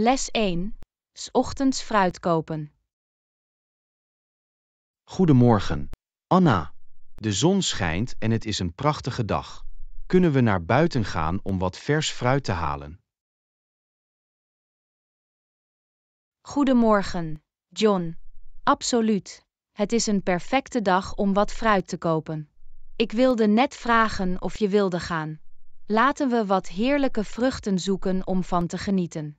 Les 1. 's Ochtends fruit kopen. Goedemorgen, Anna. De zon schijnt en het is een prachtige dag. Kunnen we naar buiten gaan om wat vers fruit te halen? Goedemorgen, John. Absoluut. Het is een perfecte dag om wat fruit te kopen. Ik wilde net vragen of je wilde gaan. Laten we wat heerlijke vruchten zoeken om van te genieten.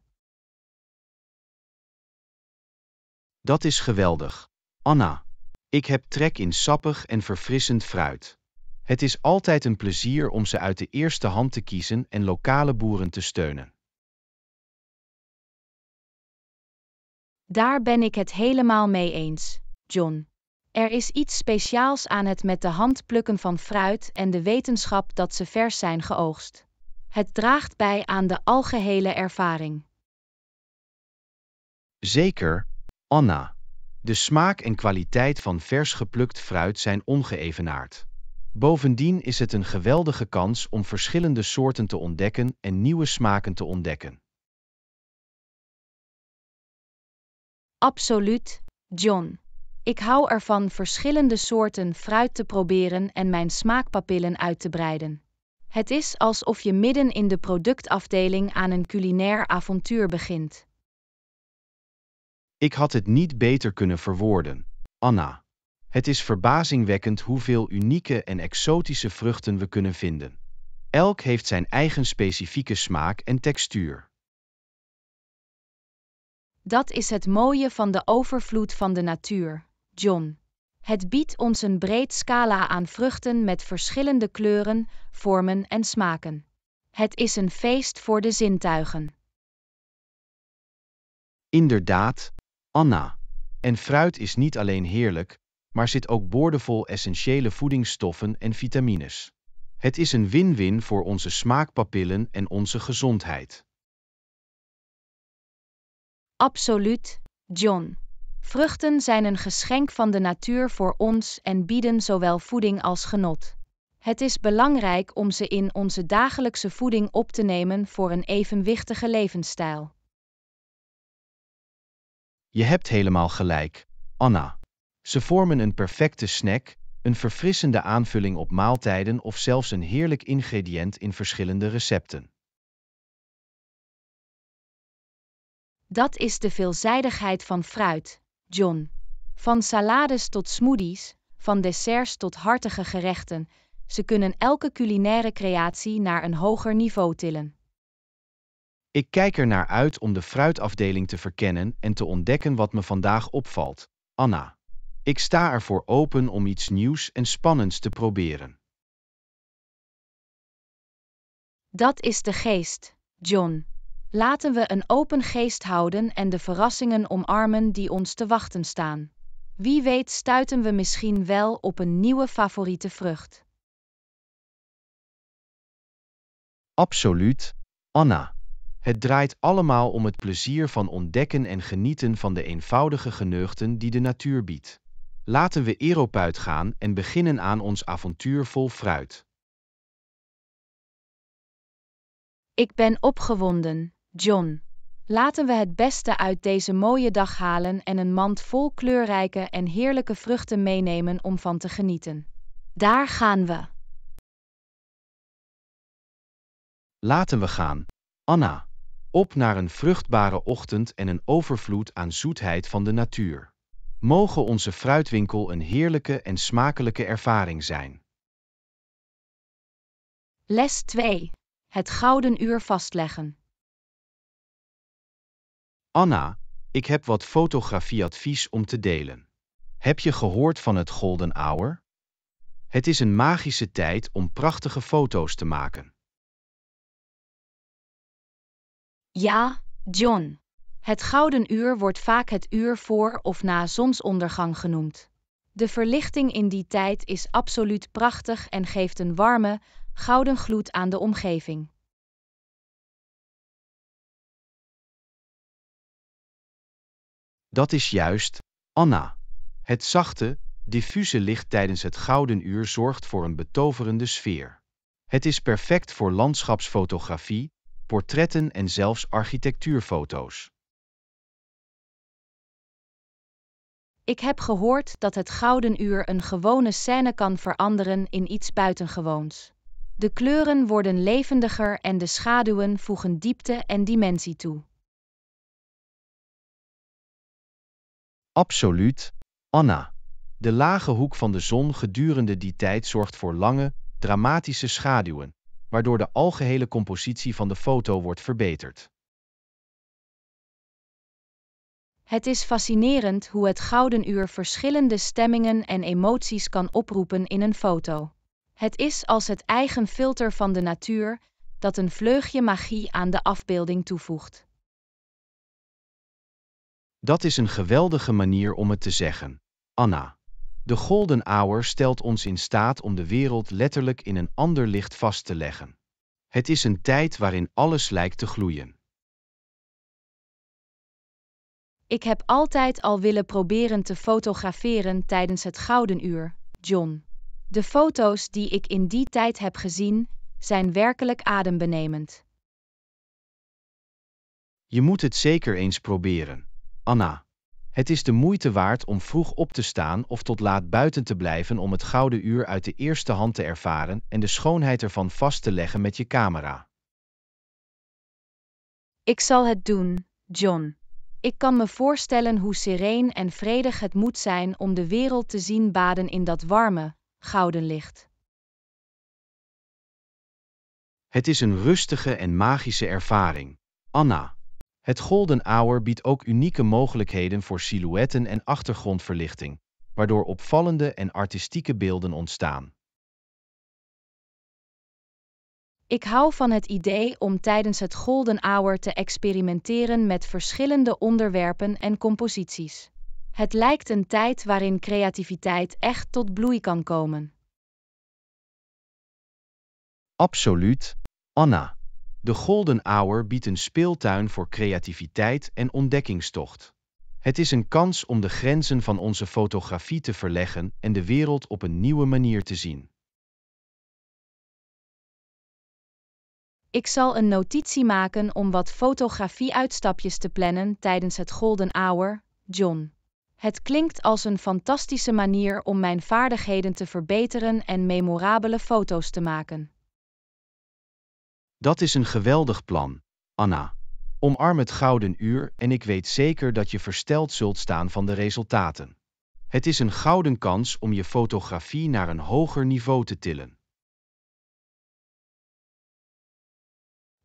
Dat is geweldig, Anna. Ik heb trek in sappig en verfrissend fruit. Het is altijd een plezier om ze uit de eerste hand te kiezen en lokale boeren te steunen. Daar ben ik het helemaal mee eens, John. Er is iets speciaals aan het met de hand plukken van fruit en de wetenschap dat ze vers zijn geoogst. Het draagt bij aan de algehele ervaring. Zeker, Anna. De smaak en kwaliteit van vers geplukt fruit zijn ongeëvenaard. Bovendien is het een geweldige kans om verschillende soorten te ontdekken en nieuwe smaken te ontdekken. Absoluut, John. Ik hou ervan verschillende soorten fruit te proberen en mijn smaakpapillen uit te breiden. Het is alsof je midden in de productafdeling aan een culinair avontuur begint. Ik had het niet beter kunnen verwoorden, Anna. Het is verbazingwekkend hoeveel unieke en exotische vruchten we kunnen vinden. Elk heeft zijn eigen specifieke smaak en textuur. Dat is het mooie van de overvloed van de natuur, John. Het biedt ons een breed scala aan vruchten met verschillende kleuren, vormen en smaken. Het is een feest voor de zintuigen. Inderdaad, Anna. En fruit is niet alleen heerlijk, maar zit ook boordevol essentiële voedingsstoffen en vitamines. Het is een win-win voor onze smaakpapillen en onze gezondheid. Absoluut, John. Vruchten zijn een geschenk van de natuur voor ons en bieden zowel voeding als genot. Het is belangrijk om ze in onze dagelijkse voeding op te nemen voor een evenwichtige levensstijl. Je hebt helemaal gelijk, Anna. Ze vormen een perfecte snack, een verfrissende aanvulling op maaltijden of zelfs een heerlijk ingrediënt in verschillende recepten. Dat is de veelzijdigheid van fruit, John. Van salades tot smoothies, van desserts tot hartige gerechten, ze kunnen elke culinaire creatie naar een hoger niveau tillen. Ik kijk er naar uit om de fruitafdeling te verkennen en te ontdekken wat me vandaag opvalt, Anna. Ik sta ervoor open om iets nieuws en spannends te proberen. Dat is de geest, John. Laten we een open geest houden en de verrassingen omarmen die ons te wachten staan. Wie weet stuiten we misschien wel op een nieuwe favoriete vrucht. Absoluut, Anna. Het draait allemaal om het plezier van ontdekken en genieten van de eenvoudige geneugten die de natuur biedt. Laten we erop uitgaan en beginnen aan ons avontuur vol fruit. Ik ben opgewonden, John. Laten we het beste uit deze mooie dag halen en een mand vol kleurrijke en heerlijke vruchten meenemen om van te genieten. Daar gaan we. Laten we gaan, Anna. Op naar een vruchtbare ochtend en een overvloed aan zoetheid van de natuur. Mogen onze fruitwinkel een heerlijke en smakelijke ervaring zijn. Les 2. Het gouden uur vastleggen. Anna, ik heb wat fotografieadvies om te delen. Heb je gehoord van het golden hour? Het is een magische tijd om prachtige foto's te maken. Ja, John. Het gouden uur wordt vaak het uur voor of na zonsondergang genoemd. De verlichting in die tijd is absoluut prachtig en geeft een warme, gouden gloed aan de omgeving. Dat is juist, Anna. Het zachte, diffuse licht tijdens het gouden uur zorgt voor een betoverende sfeer. Het is perfect voor landschapsfotografie, portretten en zelfs architectuurfoto's. Ik heb gehoord dat het gouden uur een gewone scène kan veranderen in iets buitengewoons. De kleuren worden levendiger en de schaduwen voegen diepte en dimensie toe. Absoluut, Anna. De lage hoek van de zon gedurende die tijd zorgt voor lange, dramatische schaduwen, waardoor de algehele compositie van de foto wordt verbeterd. Het is fascinerend hoe het gouden uur verschillende stemmingen en emoties kan oproepen in een foto. Het is als het eigen filter van de natuur, dat een vleugje magie aan de afbeelding toevoegt. Dat is een geweldige manier om het te zeggen, Anna. De Golden Hour stelt ons in staat om de wereld letterlijk in een ander licht vast te leggen. Het is een tijd waarin alles lijkt te gloeien. Ik heb altijd al willen proberen te fotograferen tijdens het Gouden Uur, John. De foto's die ik in die tijd heb gezien, zijn werkelijk adembenemend. Je moet het zeker eens proberen, Anna. Het is de moeite waard om vroeg op te staan of tot laat buiten te blijven om het Gouden Uur uit de eerste hand te ervaren en de schoonheid ervan vast te leggen met je camera. Ik zal het doen, John. Ik kan me voorstellen hoe sereen en vredig het moet zijn om de wereld te zien baden in dat warme, gouden licht. Het is een rustige en magische ervaring, Anna. Het Golden Hour biedt ook unieke mogelijkheden voor silhouetten en achtergrondverlichting, waardoor opvallende en artistieke beelden ontstaan. Ik hou van het idee om tijdens het Golden Hour te experimenteren met verschillende onderwerpen en composities. Het lijkt een tijd waarin creativiteit echt tot bloei kan komen. Absoluut, Anna. De Golden Hour biedt een speeltuin voor creativiteit en ontdekkingstocht. Het is een kans om de grenzen van onze fotografie te verleggen en de wereld op een nieuwe manier te zien. Ik zal een notitie maken om wat fotografie-uitstapjes te plannen tijdens het Golden Hour, John. Het klinkt als een fantastische manier om mijn vaardigheden te verbeteren en memorabele foto's te maken. Dat is een geweldig plan, Anna. Omarm het Gouden Uur en ik weet zeker dat je versteld zult staan van de resultaten. Het is een gouden kans om je fotografie naar een hoger niveau te tillen.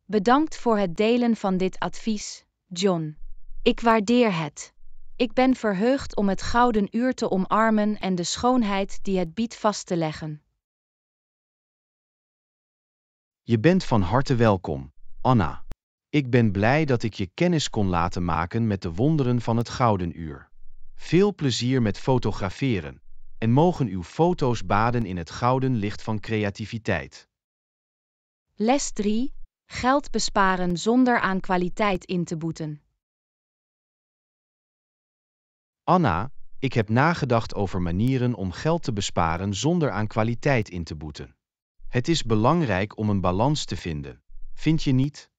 Bedankt voor het delen van dit advies, John. Ik waardeer het. Ik ben verheugd om het Gouden Uur te omarmen en de schoonheid die het biedt vast te leggen. Je bent van harte welkom, Anna. Ik ben blij dat ik je kennis kon laten maken met de wonderen van het Gouden Uur. Veel plezier met fotograferen, en mogen uw foto's baden in het gouden licht van creativiteit. Les 3. Geld besparen zonder aan kwaliteit in te boeten. Anna, ik heb nagedacht over manieren om geld te besparen zonder aan kwaliteit in te boeten. Het is belangrijk om een balans te vinden, vind je niet?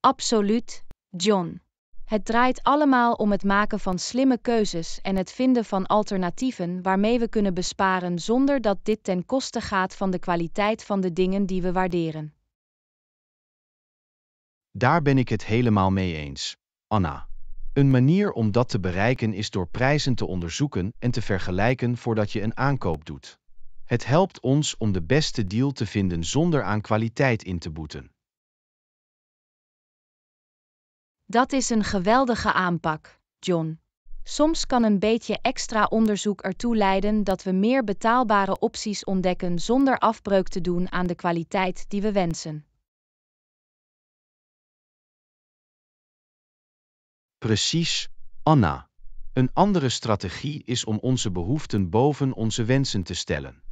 Absoluut, John. Het draait allemaal om het maken van slimme keuzes en het vinden van alternatieven waarmee we kunnen besparen zonder dat dit ten koste gaat van de kwaliteit van de dingen die we waarderen. Daar ben ik het helemaal mee eens, Anna. Een manier om dat te bereiken is door prijzen te onderzoeken en te vergelijken voordat je een aankoop doet. Het helpt ons om de beste deal te vinden zonder aan kwaliteit in te boeten. Dat is een geweldige aanpak, John. Soms kan een beetje extra onderzoek ertoe leiden dat we meer betaalbare opties ontdekken zonder afbreuk te doen aan de kwaliteit die we wensen. Precies, Anna. Een andere strategie is om onze behoeften boven onze wensen te stellen.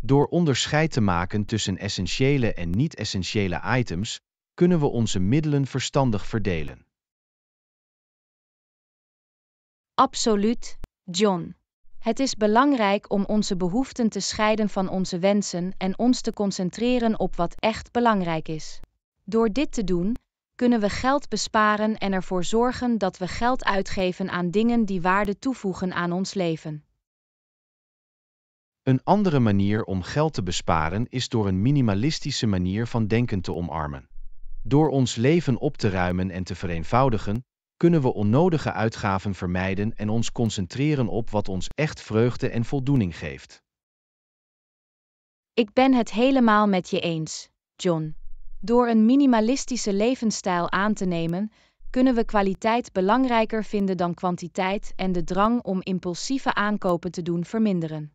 Door onderscheid te maken tussen essentiële en niet-essentiële items, kunnen we onze middelen verstandig verdelen. Absoluut, John. Het is belangrijk om onze behoeften te scheiden van onze wensen en ons te concentreren op wat echt belangrijk is. Door dit te doen, kunnen we geld besparen en ervoor zorgen dat we geld uitgeven aan dingen die waarde toevoegen aan ons leven. Een andere manier om geld te besparen is door een minimalistische manier van denken te omarmen. Door ons leven op te ruimen en te vereenvoudigen, kunnen we onnodige uitgaven vermijden en ons concentreren op wat ons echt vreugde en voldoening geeft. Ik ben het helemaal met je eens, John. Door een minimalistische levensstijl aan te nemen, kunnen we kwaliteit belangrijker vinden dan kwantiteit en de drang om impulsieve aankopen te doen verminderen.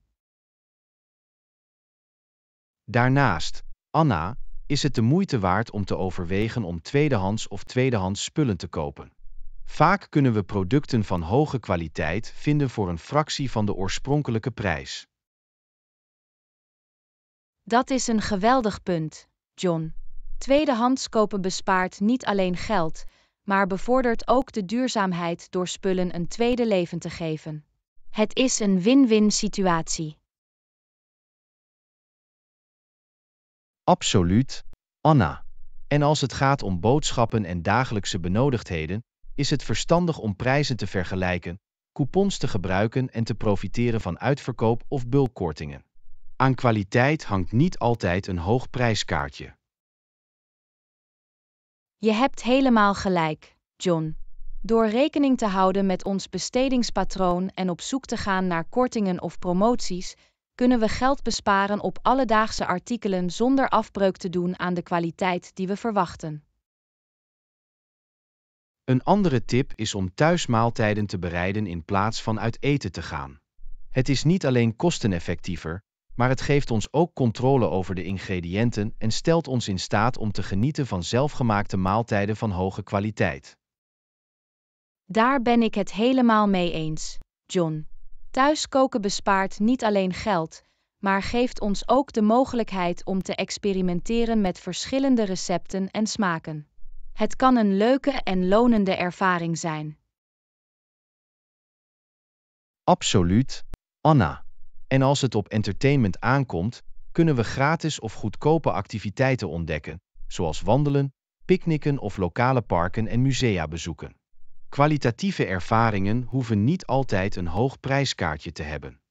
Daarnaast, Anna, is het de moeite waard om te overwegen om tweedehands of tweedehands spullen te kopen. Vaak kunnen we producten van hoge kwaliteit vinden voor een fractie van de oorspronkelijke prijs. Dat is een geweldig punt, John. Tweedehands kopen bespaart niet alleen geld, maar bevordert ook de duurzaamheid door spullen een tweede leven te geven. Het is een win-win situatie. Absoluut, Anna. En als het gaat om boodschappen en dagelijkse benodigdheden, is het verstandig om prijzen te vergelijken, coupons te gebruiken en te profiteren van uitverkoop of bulkkortingen. Aan kwaliteit hangt niet altijd een hoog prijskaartje. Je hebt helemaal gelijk, John. Door rekening te houden met ons bestedingspatroon en op zoek te gaan naar kortingen of promoties, kunnen we geld besparen op alledaagse artikelen zonder afbreuk te doen aan de kwaliteit die we verwachten. Een andere tip is om thuismaaltijden te bereiden in plaats van uit eten te gaan. Het is niet alleen kosteneffectiever, maar het geeft ons ook controle over de ingrediënten en stelt ons in staat om te genieten van zelfgemaakte maaltijden van hoge kwaliteit. Daar ben ik het helemaal mee eens, John. Thuiskoken bespaart niet alleen geld, maar geeft ons ook de mogelijkheid om te experimenteren met verschillende recepten en smaken. Het kan een leuke en lonende ervaring zijn. Absoluut, Anna. En als het op entertainment aankomt, kunnen we gratis of goedkope activiteiten ontdekken, zoals wandelen, picknicken of lokale parken en musea bezoeken. Kwalitatieve ervaringen hoeven niet altijd een hoog prijskaartje te hebben.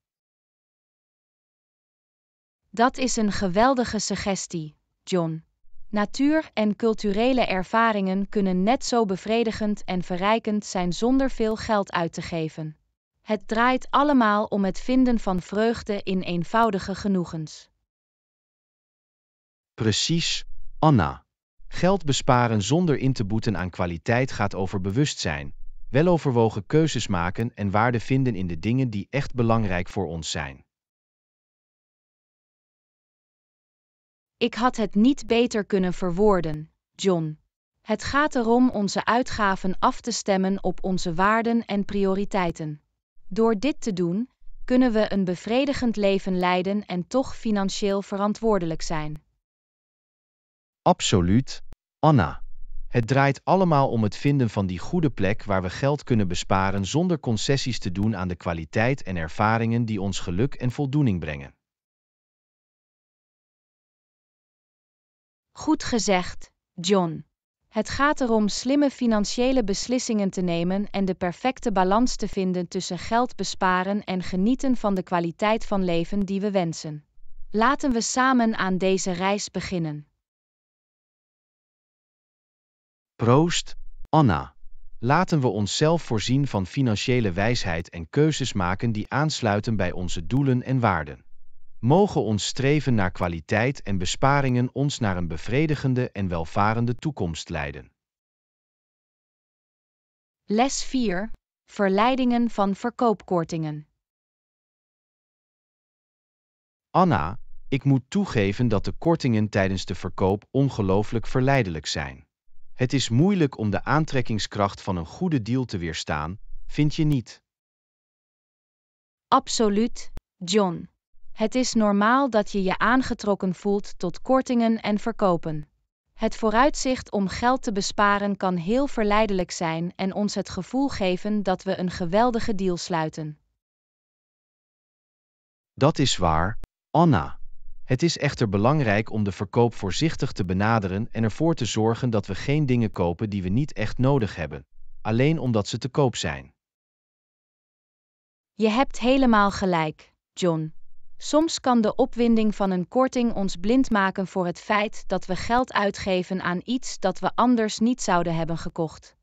Dat is een geweldige suggestie, John. Natuur- en culturele ervaringen kunnen net zo bevredigend en verrijkend zijn zonder veel geld uit te geven. Het draait allemaal om het vinden van vreugde in eenvoudige genoegens. Precies, Anna. Geld besparen zonder in te boeten aan kwaliteit gaat over bewustzijn, weloverwogen keuzes maken en waarde vinden in de dingen die echt belangrijk voor ons zijn. Ik had het niet beter kunnen verwoorden, John. Het gaat erom onze uitgaven af te stemmen op onze waarden en prioriteiten. Door dit te doen, kunnen we een bevredigend leven leiden en toch financieel verantwoordelijk zijn. Absoluut, Anna. Het draait allemaal om het vinden van die goede plek waar we geld kunnen besparen zonder concessies te doen aan de kwaliteit en ervaringen die ons geluk en voldoening brengen. Goed gezegd, John. Het gaat erom slimme financiële beslissingen te nemen en de perfecte balans te vinden tussen geld besparen en genieten van de kwaliteit van leven die we wensen. Laten we samen aan deze reis beginnen. Proost, Anna. Laten we onszelf voorzien van financiële wijsheid en keuzes maken die aansluiten bij onze doelen en waarden. Mogen ons streven naar kwaliteit en besparingen ons naar een bevredigende en welvarende toekomst leiden. Les 4. Verleidingen van verkoopkortingen. Anna, ik moet toegeven dat de kortingen tijdens de verkoop ongelooflijk verleidelijk zijn. Het is moeilijk om de aantrekkingskracht van een goede deal te weerstaan, vind je niet? Absoluut, John. Het is normaal dat je je aangetrokken voelt tot kortingen en verkopen. Het vooruitzicht om geld te besparen kan heel verleidelijk zijn en ons het gevoel geven dat we een geweldige deal sluiten. Dat is waar, Anna. Het is echter belangrijk om de verkoop voorzichtig te benaderen en ervoor te zorgen dat we geen dingen kopen die we niet echt nodig hebben, alleen omdat ze te koop zijn. Je hebt helemaal gelijk, John. Soms kan de opwinding van een korting ons blind maken voor het feit dat we geld uitgeven aan iets dat we anders niet zouden hebben gekocht.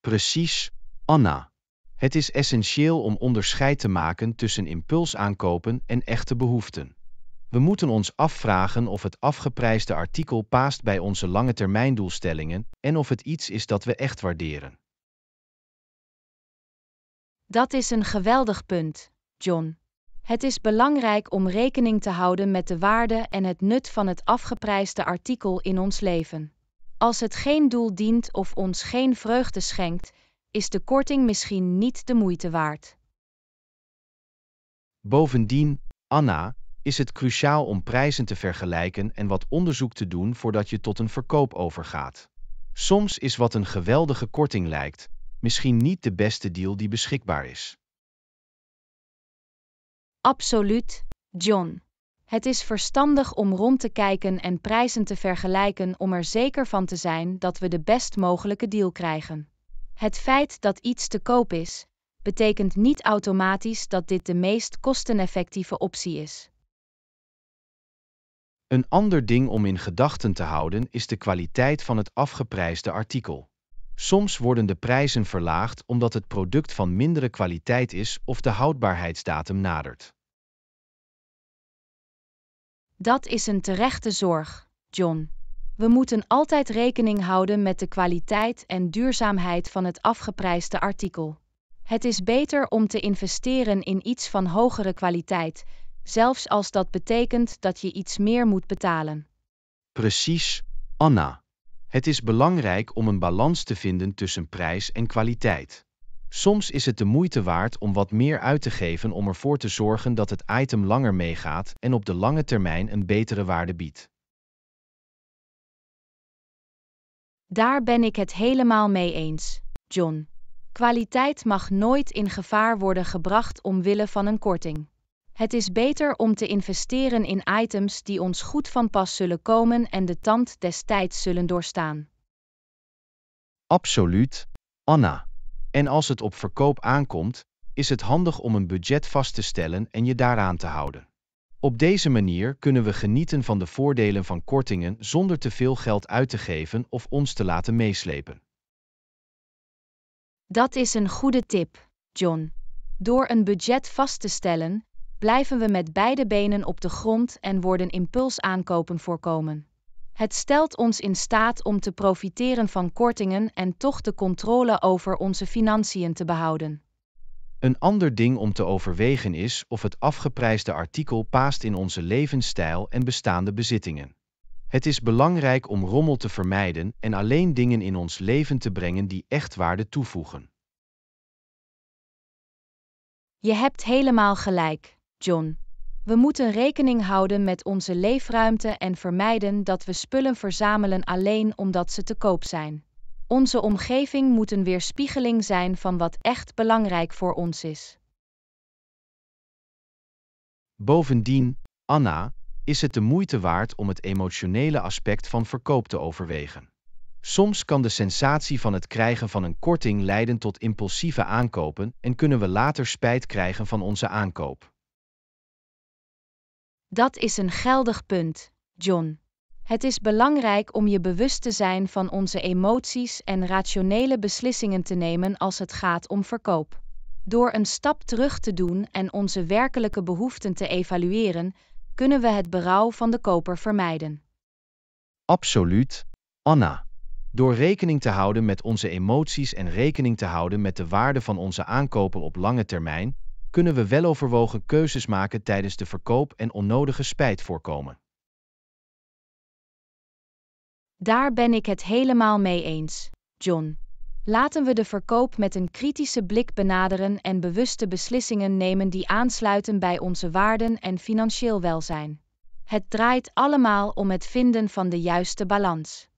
Precies, Anna. Het is essentieel om onderscheid te maken tussen impulsaankopen en echte behoeften. We moeten ons afvragen of het afgeprijsde artikel past bij onze langetermijndoelstellingen en of het iets is dat we echt waarderen. Dat is een geweldig punt, John. Het is belangrijk om rekening te houden met de waarde en het nut van het afgeprijsde artikel in ons leven. Als het geen doel dient of ons geen vreugde schenkt, is de korting misschien niet de moeite waard. Bovendien, Anna, is het cruciaal om prijzen te vergelijken en wat onderzoek te doen voordat je tot een verkoop overgaat. Soms is wat een geweldige korting lijkt, misschien niet de beste deal die beschikbaar is. Absoluut, John. Het is verstandig om rond te kijken en prijzen te vergelijken om er zeker van te zijn dat we de best mogelijke deal krijgen. Het feit dat iets te koop is, betekent niet automatisch dat dit de meest kosteneffectieve optie is. Een ander ding om in gedachten te houden is de kwaliteit van het afgeprijsde artikel. Soms worden de prijzen verlaagd omdat het product van mindere kwaliteit is of de houdbaarheidsdatum nadert. Dat is een terechte zorg, John. We moeten altijd rekening houden met de kwaliteit en duurzaamheid van het afgeprijsde artikel. Het is beter om te investeren in iets van hogere kwaliteit, zelfs als dat betekent dat je iets meer moet betalen. Precies, Anna. Het is belangrijk om een balans te vinden tussen prijs en kwaliteit. Soms is het de moeite waard om wat meer uit te geven om ervoor te zorgen dat het item langer meegaat en op de lange termijn een betere waarde biedt. Daar ben ik het helemaal mee eens, John. Kwaliteit mag nooit in gevaar worden gebracht omwille van een korting. Het is beter om te investeren in items die ons goed van pas zullen komen en de tand des tijds zullen doorstaan. Absoluut, Anna. En als het op verkoop aankomt, is het handig om een budget vast te stellen en je daaraan te houden. Op deze manier kunnen we genieten van de voordelen van kortingen zonder te veel geld uit te geven of ons te laten meeslepen. Dat is een goede tip, John. Door een budget vast te stellen, blijven we met beide benen op de grond en worden impulsaankopen voorkomen. Het stelt ons in staat om te profiteren van kortingen en toch de controle over onze financiën te behouden. Een ander ding om te overwegen is of het afgeprijsde artikel past in onze levensstijl en bestaande bezittingen. Het is belangrijk om rommel te vermijden en alleen dingen in ons leven te brengen die echt waarde toevoegen. Je hebt helemaal gelijk, John. We moeten rekening houden met onze leefruimte en vermijden dat we spullen verzamelen alleen omdat ze te koop zijn. Onze omgeving moet een weerspiegeling zijn van wat echt belangrijk voor ons is. Bovendien, Anna, is het de moeite waard om het emotionele aspect van verkoop te overwegen. Soms kan de sensatie van het krijgen van een korting leiden tot impulsieve aankopen en kunnen we later spijt krijgen van onze aankoop. Dat is een geldig punt, John. Het is belangrijk om je bewust te zijn van onze emoties en rationele beslissingen te nemen als het gaat om verkoop. Door een stap terug te doen en onze werkelijke behoeften te evalueren, kunnen we het berouw van de koper vermijden. Absoluut, Anna. Door rekening te houden met onze emoties en rekening te houden met de waarde van onze aankopen op lange termijn, kunnen we weloverwogen keuzes maken tijdens de verkoop en onnodige spijt voorkomen. Daar ben ik het helemaal mee eens, John. Laten we de verkoop met een kritische blik benaderen en bewuste beslissingen nemen die aansluiten bij onze waarden en financieel welzijn. Het draait allemaal om het vinden van de juiste balans.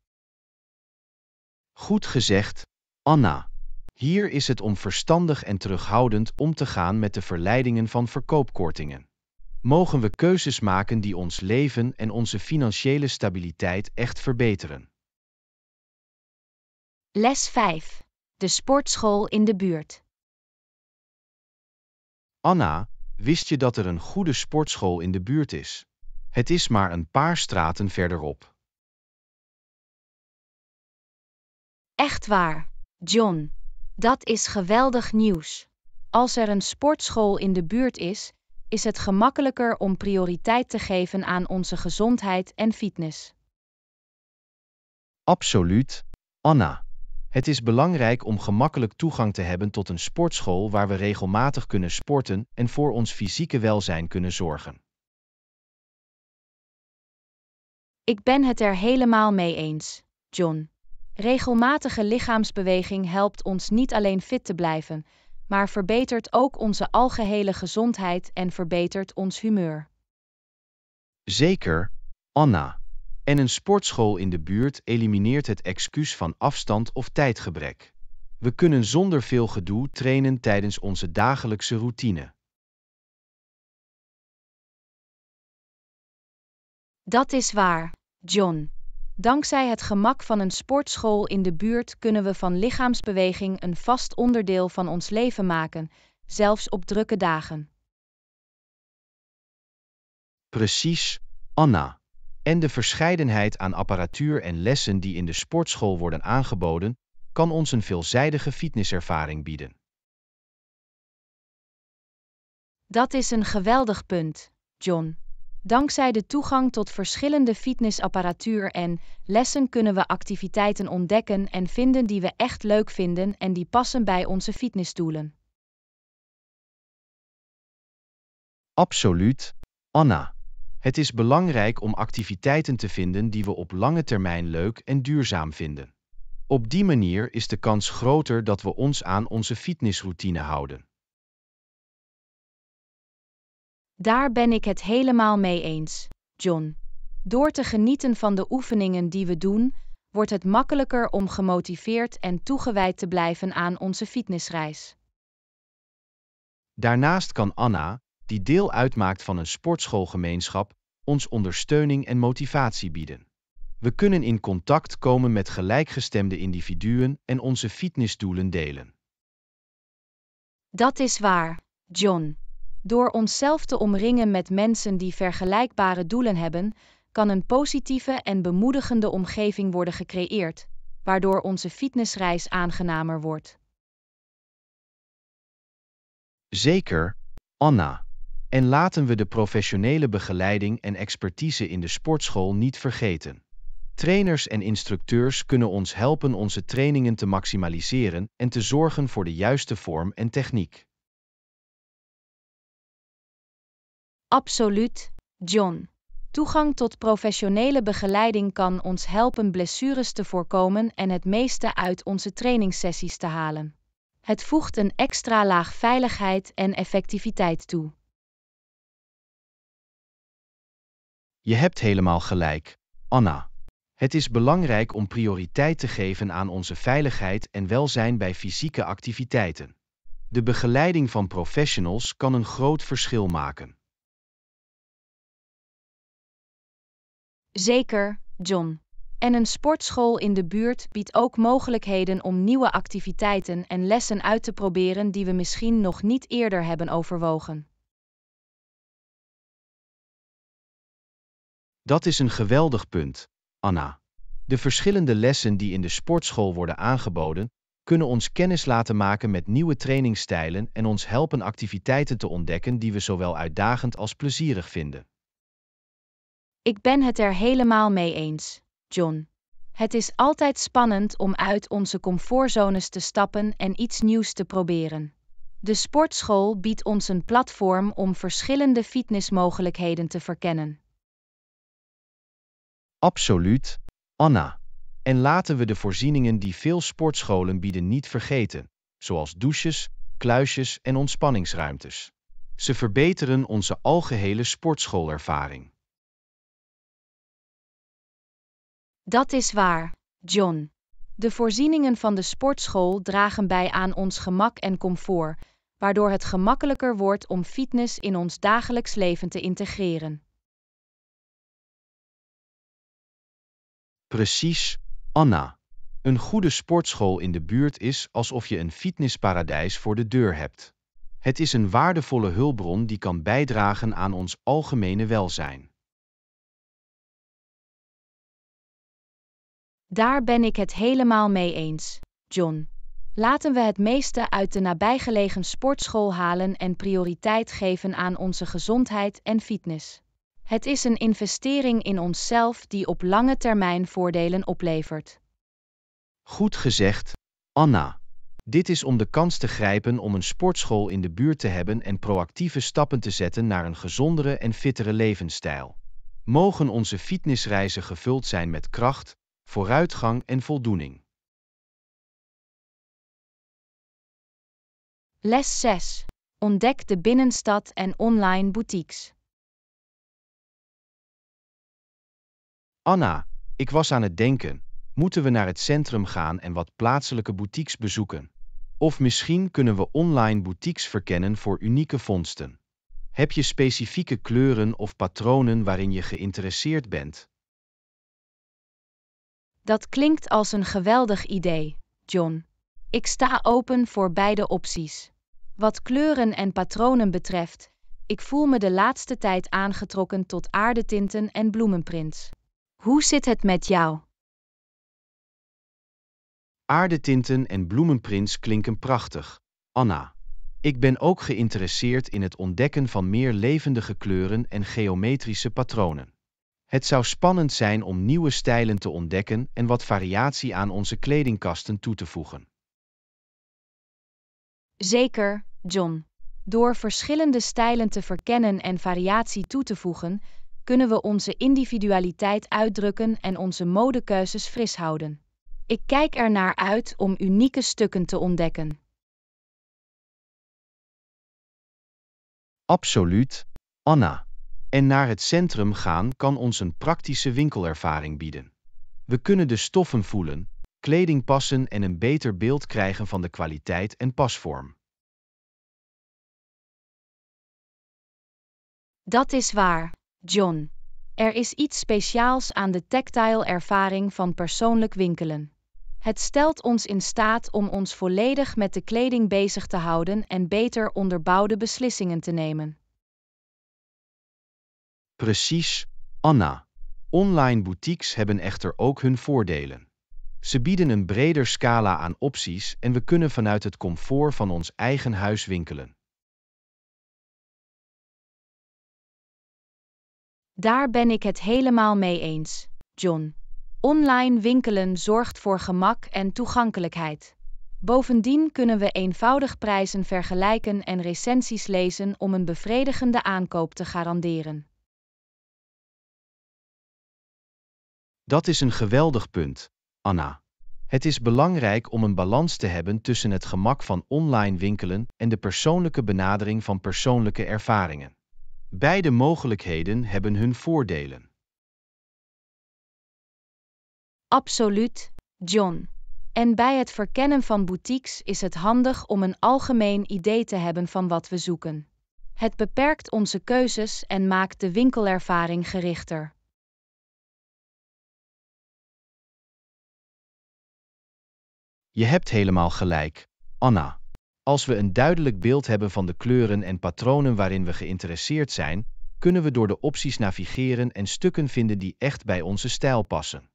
Goed gezegd, Anna. Hier is het om verstandig en terughoudend om te gaan met de verleidingen van verkoopkortingen. Mogen we keuzes maken die ons leven en onze financiële stabiliteit echt verbeteren. Les 5. De sportschool in de buurt. Anna, wist je dat er een goede sportschool in de buurt is? Het is maar een paar straten verderop. Echt waar, John. Dat is geweldig nieuws. Als er een sportschool in de buurt is, is het gemakkelijker om prioriteit te geven aan onze gezondheid en fitness. Absoluut, Anna. Het is belangrijk om gemakkelijk toegang te hebben tot een sportschool waar we regelmatig kunnen sporten en voor ons fysieke welzijn kunnen zorgen. Ik ben het er helemaal mee eens, John. Regelmatige lichaamsbeweging helpt ons niet alleen fit te blijven, maar verbetert ook onze algehele gezondheid en verbetert ons humeur. Zeker, Anna. En een sportschool in de buurt elimineert het excuus van afstand of tijdgebrek. We kunnen zonder veel gedoe trainen tijdens onze dagelijkse routine. Dat is waar, John. Dankzij het gemak van een sportschool in de buurt kunnen we van lichaamsbeweging een vast onderdeel van ons leven maken, zelfs op drukke dagen. Precies, Anna. En de verscheidenheid aan apparatuur en lessen die in de sportschool worden aangeboden, kan ons een veelzijdige fitnesservaring bieden. Dat is een geweldig punt, John. Dankzij de toegang tot verschillende fitnessapparatuur en lessen kunnen we activiteiten ontdekken en vinden die we echt leuk vinden en die passen bij onze fitnessdoelen. Absoluut, Anna. Het is belangrijk om activiteiten te vinden die we op lange termijn leuk en duurzaam vinden. Op die manier is de kans groter dat we ons aan onze fitnessroutine houden. Daar ben ik het helemaal mee eens, John. Door te genieten van de oefeningen die we doen, wordt het makkelijker om gemotiveerd en toegewijd te blijven aan onze fitnessreis. Daarnaast kan Anna, die deel uitmaakt van een sportschoolgemeenschap, ons ondersteuning en motivatie bieden. We kunnen in contact komen met gelijkgestemde individuen en onze fitnessdoelen delen. Dat is waar, John. Door onszelf te omringen met mensen die vergelijkbare doelen hebben, kan een positieve en bemoedigende omgeving worden gecreëerd, waardoor onze fitnessreis aangenamer wordt. Zeker, Anna. En laten we de professionele begeleiding en expertise in de sportschool niet vergeten. Trainers en instructeurs kunnen ons helpen onze trainingen te maximaliseren en te zorgen voor de juiste vorm en techniek. Absoluut, John. Toegang tot professionele begeleiding kan ons helpen blessures te voorkomen en het meeste uit onze trainingssessies te halen. Het voegt een extra laag veiligheid en effectiviteit toe. Je hebt helemaal gelijk, Anna. Het is belangrijk om prioriteit te geven aan onze veiligheid en welzijn bij fysieke activiteiten. De begeleiding van professionals kan een groot verschil maken. Zeker, John. En een sportschool in de buurt biedt ook mogelijkheden om nieuwe activiteiten en lessen uit te proberen die we misschien nog niet eerder hebben overwogen. Dat is een geweldig punt, Anna. De verschillende lessen die in de sportschool worden aangeboden, kunnen ons kennis laten maken met nieuwe trainingsstijlen en ons helpen activiteiten te ontdekken die we zowel uitdagend als plezierig vinden. Ik ben het er helemaal mee eens, John. Het is altijd spannend om uit onze comfortzones te stappen en iets nieuws te proberen. De sportschool biedt ons een platform om verschillende fitnessmogelijkheden te verkennen. Absoluut, Anna. En laten we de voorzieningen die veel sportscholen bieden niet vergeten, zoals douches, kluisjes en ontspanningsruimtes. Ze verbeteren onze algehele sportschoolervaring. Dat is waar, John. De voorzieningen van de sportschool dragen bij aan ons gemak en comfort, waardoor het gemakkelijker wordt om fitness in ons dagelijks leven te integreren. Precies, Anna. Een goede sportschool in de buurt is alsof je een fitnessparadijs voor de deur hebt. Het is een waardevolle hulpbron die kan bijdragen aan ons algemene welzijn. Daar ben ik het helemaal mee eens, John. Laten we het meeste uit de nabijgelegen sportschool halen en prioriteit geven aan onze gezondheid en fitness. Het is een investering in onszelf die op lange termijn voordelen oplevert. Goed gezegd, Anna. Dit is om de kans te grijpen om een sportschool in de buurt te hebben en proactieve stappen te zetten naar een gezondere en fittere levensstijl. Mogen onze fitnessreizen gevuld zijn met kracht, vooruitgang en voldoening. Les 6. Ontdek de binnenstad en online boutiques. Anna, ik was aan het denken, moeten we naar het centrum gaan en wat plaatselijke boutiques bezoeken? Of misschien kunnen we online boutiques verkennen voor unieke vondsten. Heb je specifieke kleuren of patronen waarin je geïnteresseerd bent? Dat klinkt als een geweldig idee, John. Ik sta open voor beide opties. Wat kleuren en patronen betreft, ik voel me de laatste tijd aangetrokken tot aardetinten en bloemenprints. Hoe zit het met jou? Aardetinten en bloemenprints klinken prachtig, Anna. Ik ben ook geïnteresseerd in het ontdekken van meer levendige kleuren en geometrische patronen. Het zou spannend zijn om nieuwe stijlen te ontdekken en wat variatie aan onze kledingkasten toe te voegen. Zeker, John. Door verschillende stijlen te verkennen en variatie toe te voegen, kunnen we onze individualiteit uitdrukken en onze modekeuzes fris houden. Ik kijk ernaar uit om unieke stukken te ontdekken. Absoluut, Anna. En naar het centrum gaan kan ons een praktische winkelervaring bieden. We kunnen de stoffen voelen, kleding passen en een beter beeld krijgen van de kwaliteit en pasvorm. Dat is waar, John. Er is iets speciaals aan de tactile ervaring van persoonlijk winkelen. Het stelt ons in staat om ons volledig met de kleding bezig te houden en beter onderbouwde beslissingen te nemen. Precies, Anna. Online boutiques hebben echter ook hun voordelen. Ze bieden een breder scala aan opties en we kunnen vanuit het comfort van ons eigen huis winkelen. Daar ben ik het helemaal mee eens, John. Online winkelen zorgt voor gemak en toegankelijkheid. Bovendien kunnen we eenvoudig prijzen vergelijken en recensies lezen om een bevredigende aankoop te garanderen. Dat is een geweldig punt, Anna. Het is belangrijk om een balans te hebben tussen het gemak van online winkelen en de persoonlijke benadering van persoonlijke ervaringen. Beide mogelijkheden hebben hun voordelen. Absoluut, John. En bij het verkennen van boutiques is het handig om een algemeen idee te hebben van wat we zoeken. Het beperkt onze keuzes en maakt de winkelervaring gerichter. Je hebt helemaal gelijk, Anna. Als we een duidelijk beeld hebben van de kleuren en patronen waarin we geïnteresseerd zijn, kunnen we door de opties navigeren en stukken vinden die echt bij onze stijl passen.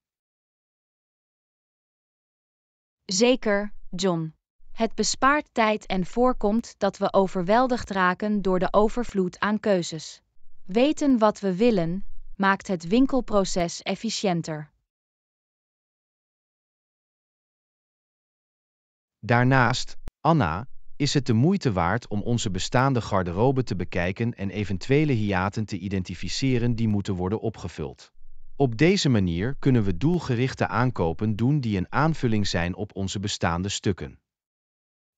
Zeker, John. Het bespaart tijd en voorkomt dat we overweldigd raken door de overvloed aan keuzes. Weten wat we willen, maakt het winkelproces efficiënter. Daarnaast, Anna, is het de moeite waard om onze bestaande garderobe te bekijken en eventuele hiaten te identificeren die moeten worden opgevuld. Op deze manier kunnen we doelgerichte aankopen doen die een aanvulling zijn op onze bestaande stukken.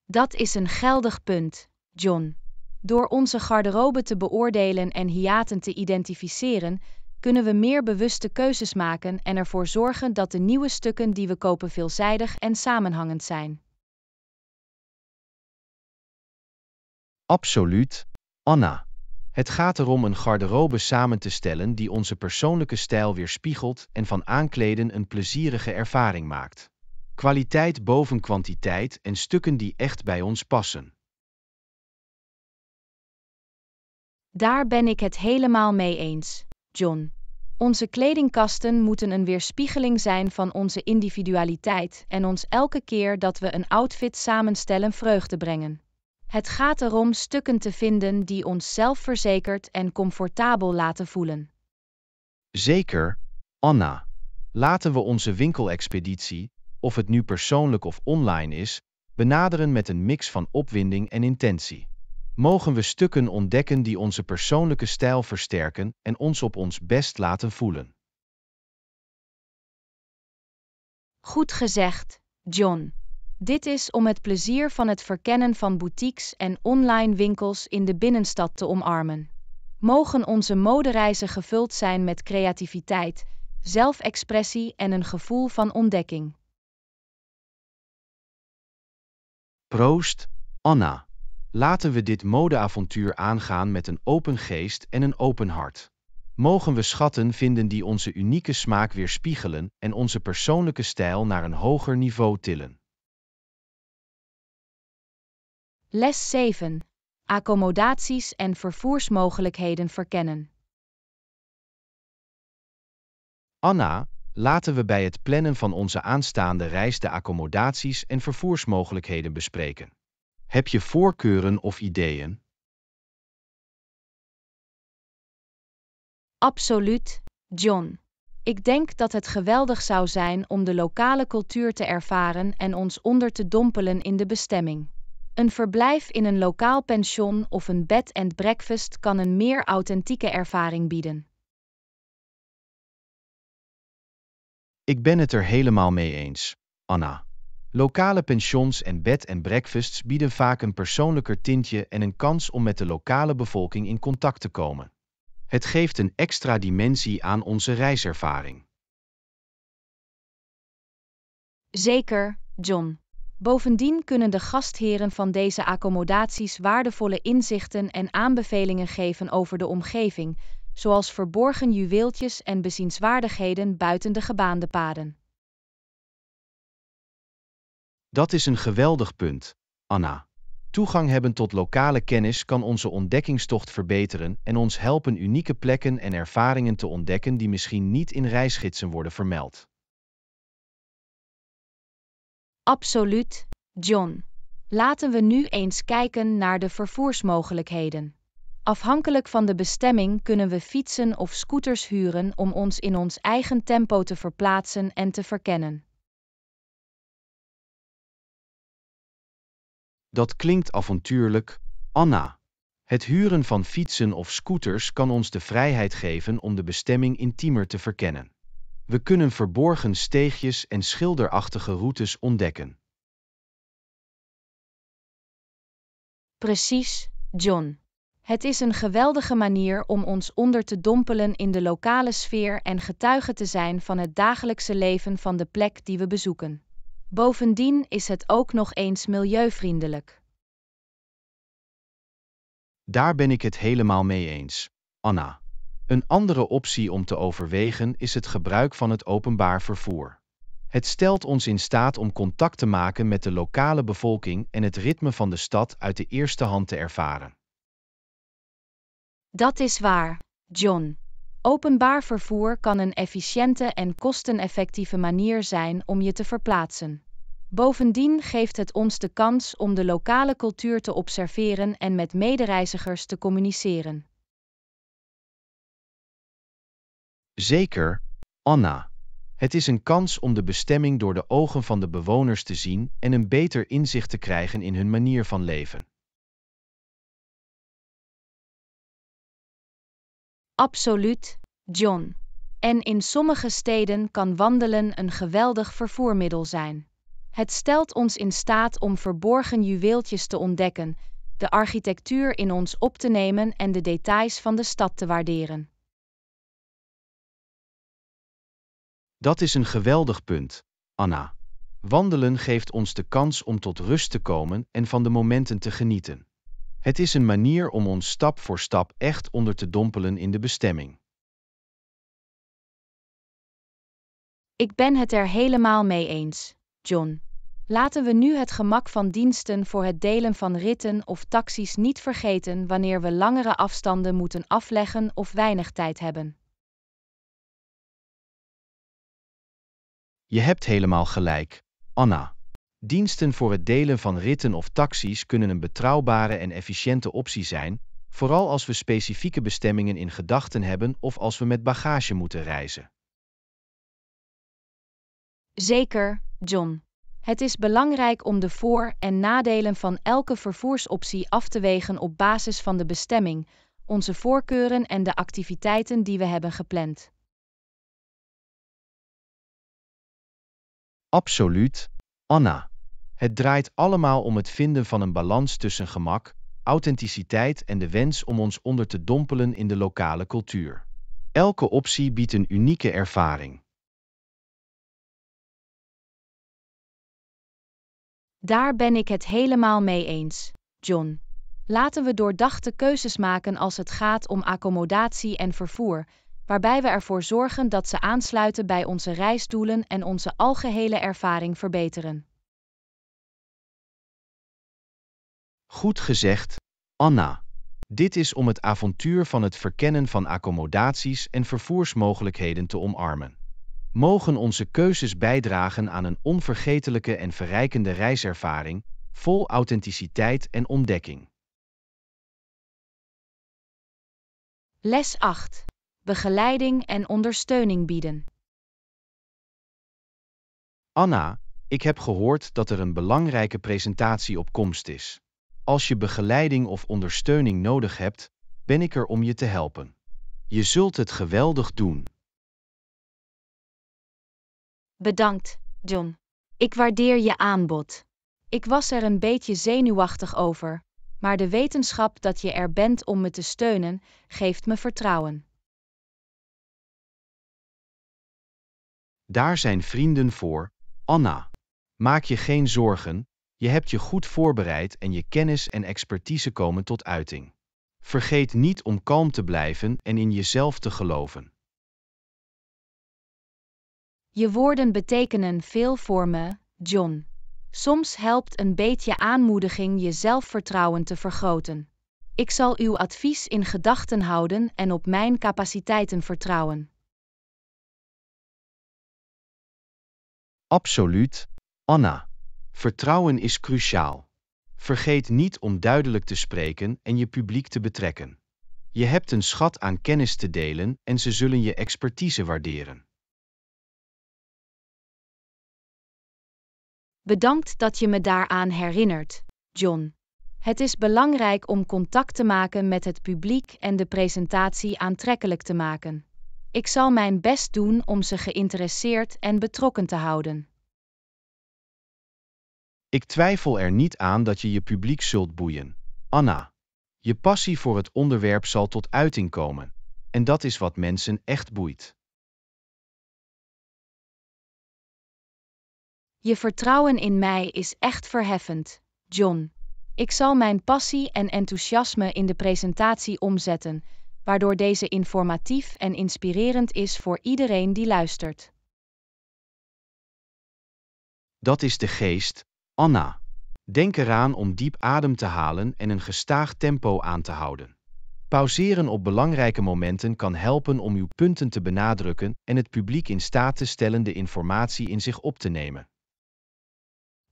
Dat is een geldig punt, John. Door onze garderobe te beoordelen en hiaten te identificeren, kunnen we meer bewuste keuzes maken en ervoor zorgen dat de nieuwe stukken die we kopen veelzijdig en samenhangend zijn. Absoluut, Anna. Het gaat erom een garderobe samen te stellen die onze persoonlijke stijl weerspiegelt en van aankleden een plezierige ervaring maakt. Kwaliteit boven kwantiteit en stukken die echt bij ons passen. Daar ben ik het helemaal mee eens, John. Onze kledingkasten moeten een weerspiegeling zijn van onze individualiteit en ons elke keer dat we een outfit samenstellen vreugde brengen. Het gaat erom stukken te vinden die ons zelfverzekerd en comfortabel laten voelen. Zeker, Anna. Laten we onze winkelexpeditie, of het nu persoonlijk of online is, benaderen met een mix van opwinding en intentie. Mogen we stukken ontdekken die onze persoonlijke stijl versterken en ons op ons best laten voelen. Goed gezegd, John. Dit is om het plezier van het verkennen van boutiques en online winkels in de binnenstad te omarmen. Mogen onze modereizen gevuld zijn met creativiteit, zelfexpressie en een gevoel van ontdekking. Proost, Anna. Laten we dit modeavontuur aangaan met een open geest en een open hart. Mogen we schatten vinden die onze unieke smaak weerspiegelen en onze persoonlijke stijl naar een hoger niveau tillen. Les 7. Accommodaties en vervoersmogelijkheden verkennen. Anna, laten we bij het plannen van onze aanstaande reis de accommodaties en vervoersmogelijkheden bespreken. Heb je voorkeuren of ideeën? Absoluut, John. Ik denk dat het geweldig zou zijn om de lokale cultuur te ervaren en ons onder te dompelen in de bestemming. Een verblijf in een lokaal pension of een bed and breakfast kan een meer authentieke ervaring bieden. Ik ben het er helemaal mee eens, Anna. Lokale pensions en bed and breakfasts bieden vaak een persoonlijker tintje en een kans om met de lokale bevolking in contact te komen. Het geeft een extra dimensie aan onze reiservaring. Zeker, John. Bovendien kunnen de gastheren van deze accommodaties waardevolle inzichten en aanbevelingen geven over de omgeving, zoals verborgen juweeltjes en bezienswaardigheden buiten de gebaande paden. Dat is een geweldig punt, Anna. Toegang hebben tot lokale kennis kan onze ontdekkingstocht verbeteren en ons helpen unieke plekken en ervaringen te ontdekken die misschien niet in reisgidsen worden vermeld. Absoluut, John. Laten we nu eens kijken naar de vervoersmogelijkheden. Afhankelijk van de bestemming kunnen we fietsen of scooters huren om ons in ons eigen tempo te verplaatsen en te verkennen. Dat klinkt avontuurlijk, Anna. Het huren van fietsen of scooters kan ons de vrijheid geven om de bestemming intiemer te verkennen. We kunnen verborgen steegjes en schilderachtige routes ontdekken. Precies, John. Het is een geweldige manier om ons onder te dompelen in de lokale sfeer en getuige te zijn van het dagelijkse leven van de plek die we bezoeken. Bovendien is het ook nog eens milieuvriendelijk. Daar ben ik het helemaal mee eens, Anna. Een andere optie om te overwegen is het gebruik van het openbaar vervoer. Het stelt ons in staat om contact te maken met de lokale bevolking en het ritme van de stad uit de eerste hand te ervaren. Dat is waar, John. Openbaar vervoer kan een efficiënte en kosteneffectieve manier zijn om je te verplaatsen. Bovendien geeft het ons de kans om de lokale cultuur te observeren en met medereizigers te communiceren. Zeker, Anna. Het is een kans om de bestemming door de ogen van de bewoners te zien en een beter inzicht te krijgen in hun manier van leven. Absoluut, John. En in sommige steden kan wandelen een geweldig vervoermiddel zijn. Het stelt ons in staat om verborgen juweeltjes te ontdekken, de architectuur in ons op te nemen en de details van de stad te waarderen. Dat is een geweldig punt, Anna. Wandelen geeft ons de kans om tot rust te komen en van de momenten te genieten. Het is een manier om ons stap voor stap echt onder te dompelen in de bestemming. Ik ben het er helemaal mee eens, John. Laten we nu het gemak van diensten voor het delen van ritten of taxis niet vergeten wanneer we langere afstanden moeten afleggen of weinig tijd hebben. Je hebt helemaal gelijk, Anna. Diensten voor het delen van ritten of taxis kunnen een betrouwbare en efficiënte optie zijn, vooral als we specifieke bestemmingen in gedachten hebben of als we met bagage moeten reizen. Zeker, John. Het is belangrijk om de voor- en nadelen van elke vervoersoptie af te wegen op basis van de bestemming, onze voorkeuren en de activiteiten die we hebben gepland. Absoluut, Anna. Het draait allemaal om het vinden van een balans tussen gemak, authenticiteit en de wens om ons onder te dompelen in de lokale cultuur. Elke optie biedt een unieke ervaring. Daar ben ik het helemaal mee eens, John. Laten we doordachte keuzes maken als het gaat om accommodatie en vervoer, waarbij we ervoor zorgen dat ze aansluiten bij onze reisdoelen en onze algehele ervaring verbeteren. Goed gezegd, Anna. Dit is om het avontuur van het verkennen van accommodaties en vervoersmogelijkheden te omarmen. Mogen onze keuzes bijdragen aan een onvergetelijke en verrijkende reiservaring, vol authenticiteit en ontdekking. Les 8. Begeleiding en ondersteuning bieden. Anna, ik heb gehoord dat er een belangrijke presentatie op komst is. Als je begeleiding of ondersteuning nodig hebt, ben ik er om je te helpen. Je zult het geweldig doen. Bedankt, John. Ik waardeer je aanbod. Ik was er een beetje zenuwachtig over, maar de wetenschap dat je er bent om me te steunen, geeft me vertrouwen. Daar zijn vrienden voor, Anna. Maak je geen zorgen, je hebt je goed voorbereid en je kennis en expertise komen tot uiting. Vergeet niet om kalm te blijven en in jezelf te geloven. Je woorden betekenen veel voor me, John. Soms helpt een beetje aanmoediging je zelfvertrouwen te vergroten. Ik zal uw advies in gedachten houden en op mijn capaciteiten vertrouwen. Absoluut, Anna. Vertrouwen is cruciaal. Vergeet niet om duidelijk te spreken en je publiek te betrekken. Je hebt een schat aan kennis te delen en ze zullen je expertise waarderen. Bedankt dat je me daaraan herinnert, John. Het is belangrijk om contact te maken met het publiek en de presentatie aantrekkelijk te maken. Ik zal mijn best doen om ze geïnteresseerd en betrokken te houden. Ik twijfel er niet aan dat je je publiek zult boeien, Anna. Je passie voor het onderwerp zal tot uiting komen, en dat is wat mensen echt boeit. Je vertrouwen in mij is echt verheffend, John. Ik zal mijn passie en enthousiasme in de presentatie omzetten, waardoor deze informatief en inspirerend is voor iedereen die luistert. Dat is de geest, Anna. Denk eraan om diep adem te halen en een gestaag tempo aan te houden. Pauzeren op belangrijke momenten kan helpen om uw punten te benadrukken en het publiek in staat te stellen de informatie in zich op te nemen.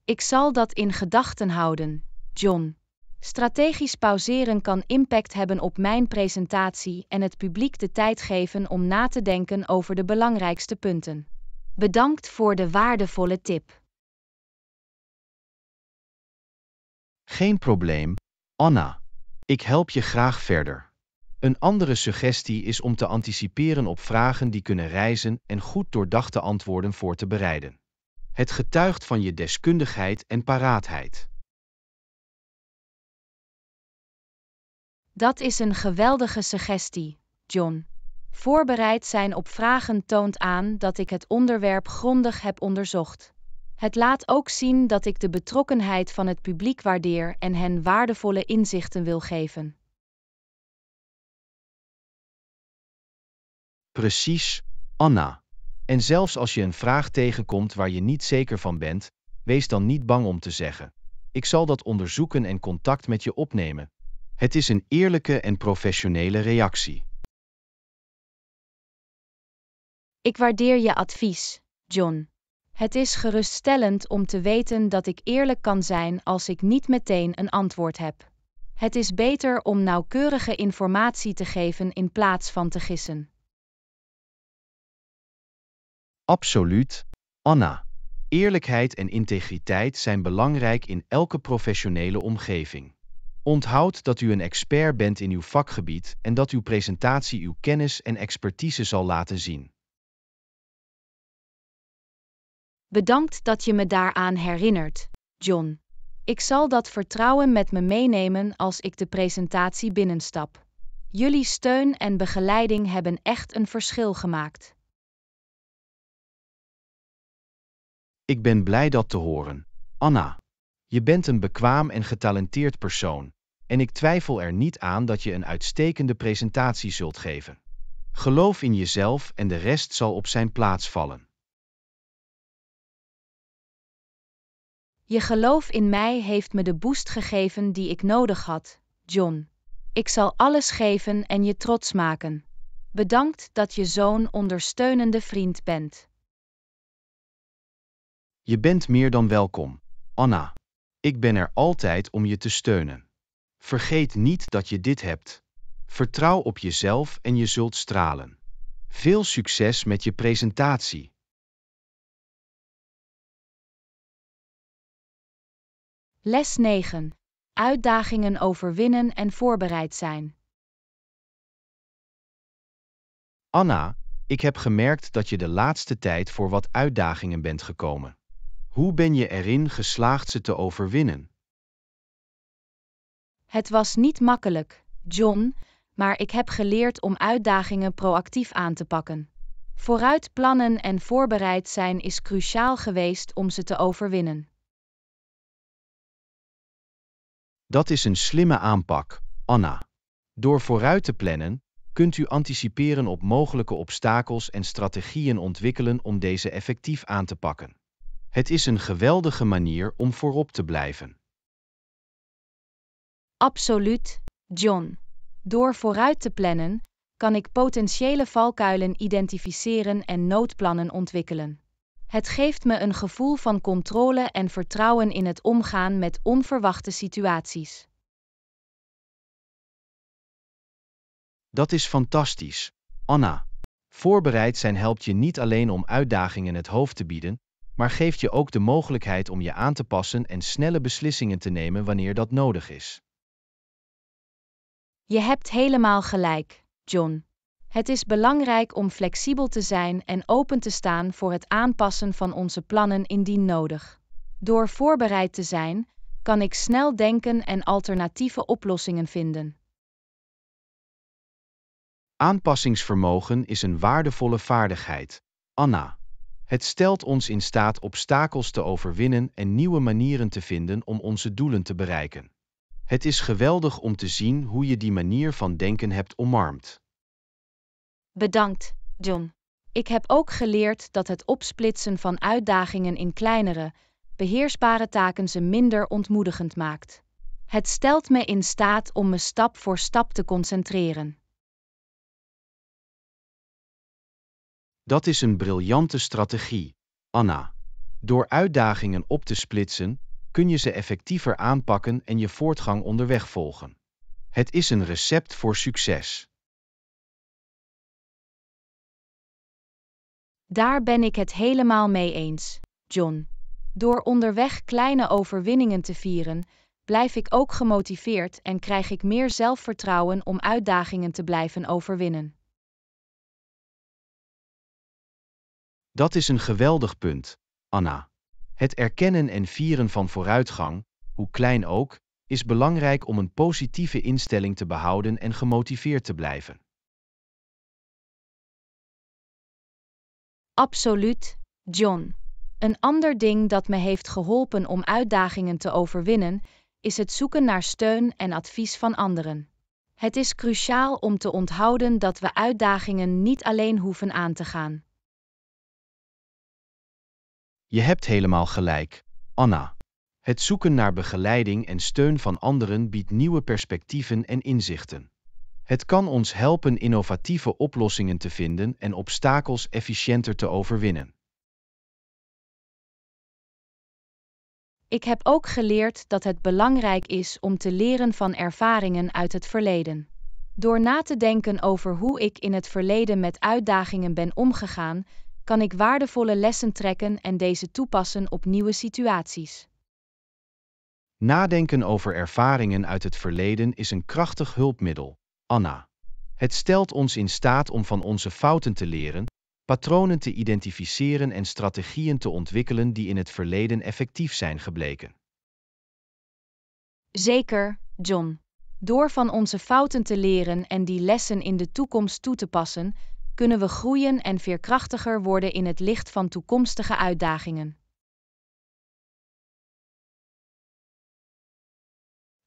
Ik zal dat in gedachten houden, John. Strategisch pauzeren kan impact hebben op mijn presentatie en het publiek de tijd geven om na te denken over de belangrijkste punten. Bedankt voor de waardevolle tip. Geen probleem, Anna. Ik help je graag verder. Een andere suggestie is om te anticiperen op vragen die kunnen rijzen en goed doordachte antwoorden voor te bereiden. Het getuigt van je deskundigheid en paraatheid. Dat is een geweldige suggestie, John. Voorbereid zijn op vragen toont aan dat ik het onderwerp grondig heb onderzocht. Het laat ook zien dat ik de betrokkenheid van het publiek waardeer en hen waardevolle inzichten wil geven. Precies, Anna. En zelfs als je een vraag tegenkomt waar je niet zeker van bent, wees dan niet bang om te zeggen: ik zal dat onderzoeken en contact met je opnemen. Het is een eerlijke en professionele reactie. Ik waardeer je advies, John. Het is geruststellend om te weten dat ik eerlijk kan zijn als ik niet meteen een antwoord heb. Het is beter om nauwkeurige informatie te geven in plaats van te gissen. Absoluut, Anna. Eerlijkheid en integriteit zijn belangrijk in elke professionele omgeving. Onthoud dat u een expert bent in uw vakgebied en dat uw presentatie uw kennis en expertise zal laten zien. Bedankt dat je me daaraan herinnert, John. Ik zal dat vertrouwen met me meenemen als ik de presentatie binnenstap. Jullie steun en begeleiding hebben echt een verschil gemaakt. Ik ben blij dat te horen, Anna. Je bent een bekwaam en getalenteerd persoon, en ik twijfel er niet aan dat je een uitstekende presentatie zult geven. Geloof in jezelf en de rest zal op zijn plaats vallen. Je geloof in mij heeft me de boost gegeven die ik nodig had, John. Ik zal alles geven en je trots maken. Bedankt dat je zo'n ondersteunende vriend bent. Je bent meer dan welkom, Anna. Ik ben er altijd om je te steunen. Vergeet niet dat je dit hebt. Vertrouw op jezelf en je zult stralen. Veel succes met je presentatie. Les 9. Uitdagingen overwinnen en voorbereid zijn. Anna, ik heb gemerkt dat je de laatste tijd voor wat uitdagingen bent gekomen. Hoe ben je erin geslaagd ze te overwinnen? Het was niet makkelijk, John, maar ik heb geleerd om uitdagingen proactief aan te pakken. Vooruit plannen en voorbereid zijn is cruciaal geweest om ze te overwinnen. Dat is een slimme aanpak, Anna. Door vooruit te plannen, kunt u anticiperen op mogelijke obstakels en strategieën ontwikkelen om deze effectief aan te pakken. Het is een geweldige manier om voorop te blijven. Absoluut, John. Door vooruit te plannen, kan ik potentiële valkuilen identificeren en noodplannen ontwikkelen. Het geeft me een gevoel van controle en vertrouwen in het omgaan met onverwachte situaties. Dat is fantastisch, Anna. Voorbereid zijn helpt je niet alleen om uitdagingen het hoofd te bieden, maar geeft je ook de mogelijkheid om je aan te passen en snelle beslissingen te nemen wanneer dat nodig is. Je hebt helemaal gelijk, John. Het is belangrijk om flexibel te zijn en open te staan voor het aanpassen van onze plannen indien nodig. Door voorbereid te zijn, kan ik snel denken en alternatieve oplossingen vinden. Aanpassingsvermogen is een waardevolle vaardigheid, Anna. Het stelt ons in staat obstakels te overwinnen en nieuwe manieren te vinden om onze doelen te bereiken. Het is geweldig om te zien hoe je die manier van denken hebt omarmd. Bedankt, John. Ik heb ook geleerd dat het opsplitsen van uitdagingen in kleinere, beheersbare taken ze minder ontmoedigend maakt. Het stelt me in staat om me stap voor stap te concentreren. Dat is een briljante strategie, Anna. Door uitdagingen op te splitsen, kun je ze effectiever aanpakken en je voortgang onderweg volgen. Het is een recept voor succes. Daar ben ik het helemaal mee eens, John. Door onderweg kleine overwinningen te vieren, blijf ik ook gemotiveerd en krijg ik meer zelfvertrouwen om uitdagingen te blijven overwinnen. Dat is een geweldig punt, Anna. Het erkennen en vieren van vooruitgang, hoe klein ook, is belangrijk om een positieve instelling te behouden en gemotiveerd te blijven. Absoluut, John. Een ander ding dat me heeft geholpen om uitdagingen te overwinnen, is het zoeken naar steun en advies van anderen. Het is cruciaal om te onthouden dat we uitdagingen niet alleen hoeven aan te gaan. Je hebt helemaal gelijk, Anna. Het zoeken naar begeleiding en steun van anderen biedt nieuwe perspectieven en inzichten. Het kan ons helpen innovatieve oplossingen te vinden en obstakels efficiënter te overwinnen. Ik heb ook geleerd dat het belangrijk is om te leren van ervaringen uit het verleden. Door na te denken over hoe ik in het verleden met uitdagingen ben omgegaan, kan ik waardevolle lessen trekken en deze toepassen op nieuwe situaties. Nadenken over ervaringen uit het verleden is een krachtig hulpmiddel, Anna. Het stelt ons in staat om van onze fouten te leren, patronen te identificeren en strategieën te ontwikkelen die in het verleden effectief zijn gebleken. Zeker, John. Door van onze fouten te leren en die lessen in de toekomst toe te passen, kunnen we groeien en veerkrachtiger worden in het licht van toekomstige uitdagingen.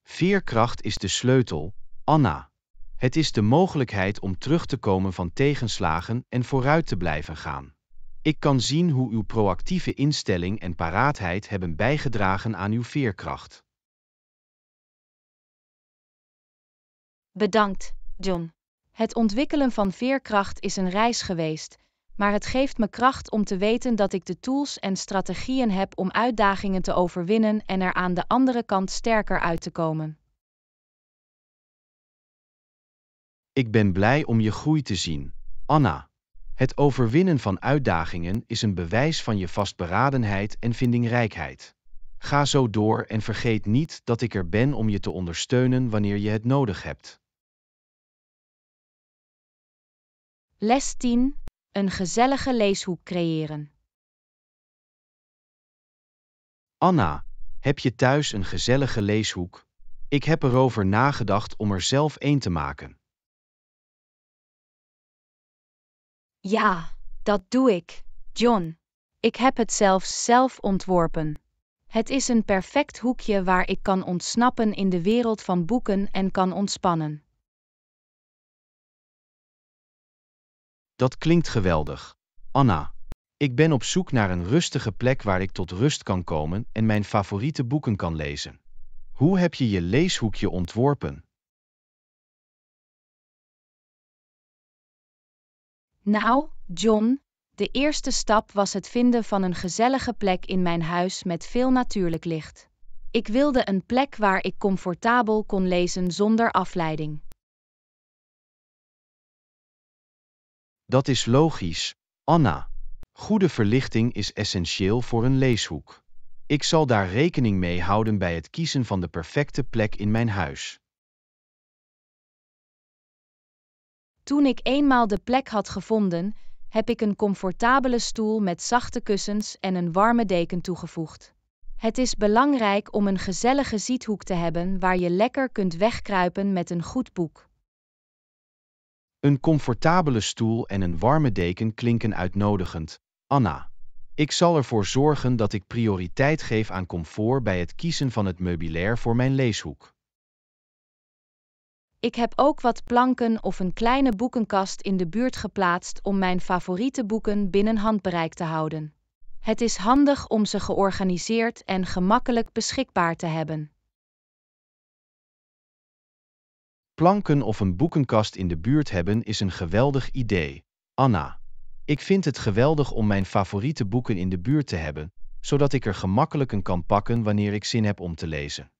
4. Veerkracht is de sleutel, Anna. Het is de mogelijkheid om terug te komen van tegenslagen en vooruit te blijven gaan. Ik kan zien hoe uw proactieve instelling en paraatheid hebben bijgedragen aan uw veerkracht. Bedankt, John. Het ontwikkelen van veerkracht is een reis geweest, maar het geeft me kracht om te weten dat ik de tools en strategieën heb om uitdagingen te overwinnen en er aan de andere kant sterker uit te komen. Ik ben blij om je groei te zien, Anna. Het overwinnen van uitdagingen is een bewijs van je vastberadenheid en vindingrijkheid. Ga zo door en vergeet niet dat ik er ben om je te ondersteunen wanneer je het nodig hebt. Les 10. Een gezellige leeshoek creëren. Anna, heb je thuis een gezellige leeshoek? Ik heb erover nagedacht om er zelf een te maken. Ja, dat doe ik, John. Ik heb het zelf ontworpen. Het is een perfect hoekje waar ik kan ontsnappen in de wereld van boeken en kan ontspannen. Dat klinkt geweldig, Anna. Ik ben op zoek naar een rustige plek waar ik tot rust kan komen en mijn favoriete boeken kan lezen. Hoe heb je je leeshoekje ontworpen? Nou, John, de eerste stap was het vinden van een gezellige plek in mijn huis met veel natuurlijk licht. Ik wilde een plek waar ik comfortabel kon lezen zonder afleiding. Dat is logisch, Anna. Goede verlichting is essentieel voor een leeshoek. Ik zal daar rekening mee houden bij het kiezen van de perfecte plek in mijn huis. Toen ik eenmaal de plek had gevonden, heb ik een comfortabele stoel met zachte kussens en een warme deken toegevoegd. Het is belangrijk om een gezellige zithoek te hebben waar je lekker kunt wegkruipen met een goed boek. Een comfortabele stoel en een warme deken klinken uitnodigend, Anna. Ik zal ervoor zorgen dat ik prioriteit geef aan comfort bij het kiezen van het meubilair voor mijn leeshoek. Ik heb ook wat planken of een kleine boekenkast in de buurt geplaatst om mijn favoriete boeken binnen handbereik te houden. Het is handig om ze georganiseerd en gemakkelijk beschikbaar te hebben. Planken of een boekenkast in de buurt hebben is een geweldig idee, Anna. Ik vind het geweldig om mijn favoriete boeken in de buurt te hebben, zodat ik er gemakkelijk een kan pakken wanneer ik zin heb om te lezen.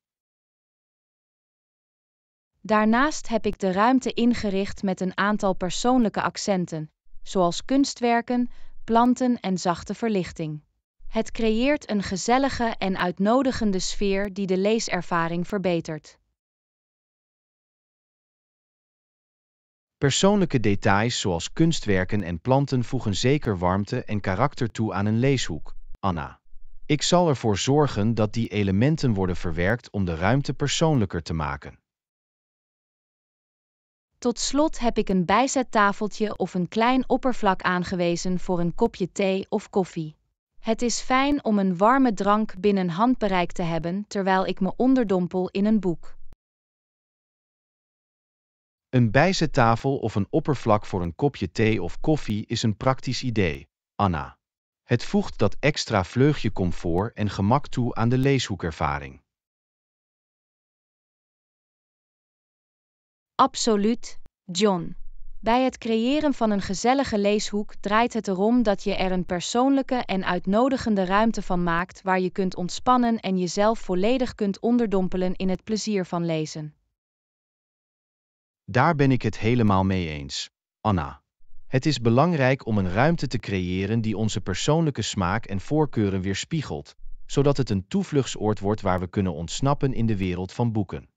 Daarnaast heb ik de ruimte ingericht met een aantal persoonlijke accenten, zoals kunstwerken, planten en zachte verlichting. Het creëert een gezellige en uitnodigende sfeer die de leeservaring verbetert. Persoonlijke details zoals kunstwerken en planten voegen zeker warmte en karakter toe aan een leeshoek, Anna. Ik zal ervoor zorgen dat die elementen worden verwerkt om de ruimte persoonlijker te maken. Tot slot heb ik een bijzettafeltje of een klein oppervlak aangewezen voor een kopje thee of koffie. Het is fijn om een warme drank binnen handbereik te hebben terwijl ik me onderdompel in een boek. Een bijzettafel of een oppervlak voor een kopje thee of koffie is een praktisch idee, Anna. Het voegt dat extra vleugje comfort en gemak toe aan de leeshoekervaring. Absoluut, John. Bij het creëren van een gezellige leeshoek draait het erom dat je er een persoonlijke en uitnodigende ruimte van maakt waar je kunt ontspannen en jezelf volledig kunt onderdompelen in het plezier van lezen. Daar ben ik het helemaal mee eens, Anna. Het is belangrijk om een ruimte te creëren die onze persoonlijke smaak en voorkeuren weerspiegelt, zodat het een toevluchtsoord wordt waar we kunnen ontsnappen in de wereld van boeken.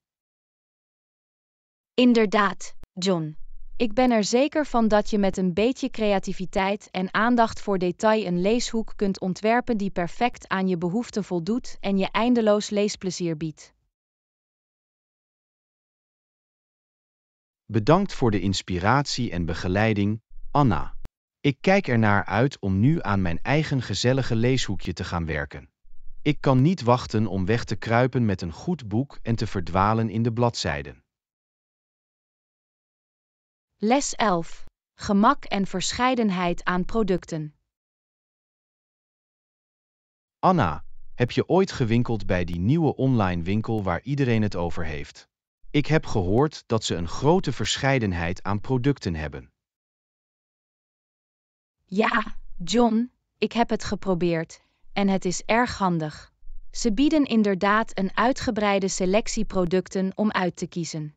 Inderdaad, John. Ik ben er zeker van dat je met een beetje creativiteit en aandacht voor detail een leeshoek kunt ontwerpen die perfect aan je behoeften voldoet en je eindeloos leesplezier biedt. Bedankt voor de inspiratie en begeleiding, Anna. Ik kijk ernaar uit om nu aan mijn eigen gezellige leeshoekje te gaan werken. Ik kan niet wachten om weg te kruipen met een goed boek en te verdwalen in de bladzijden. Les 11. Gemak en verscheidenheid aan producten. Anna, heb je ooit gewinkeld bij die nieuwe online winkel waar iedereen het over heeft? Ik heb gehoord dat ze een grote verscheidenheid aan producten hebben. Ja, John, ik heb het geprobeerd en het is erg handig. Ze bieden inderdaad een uitgebreide selectie producten om uit te kiezen.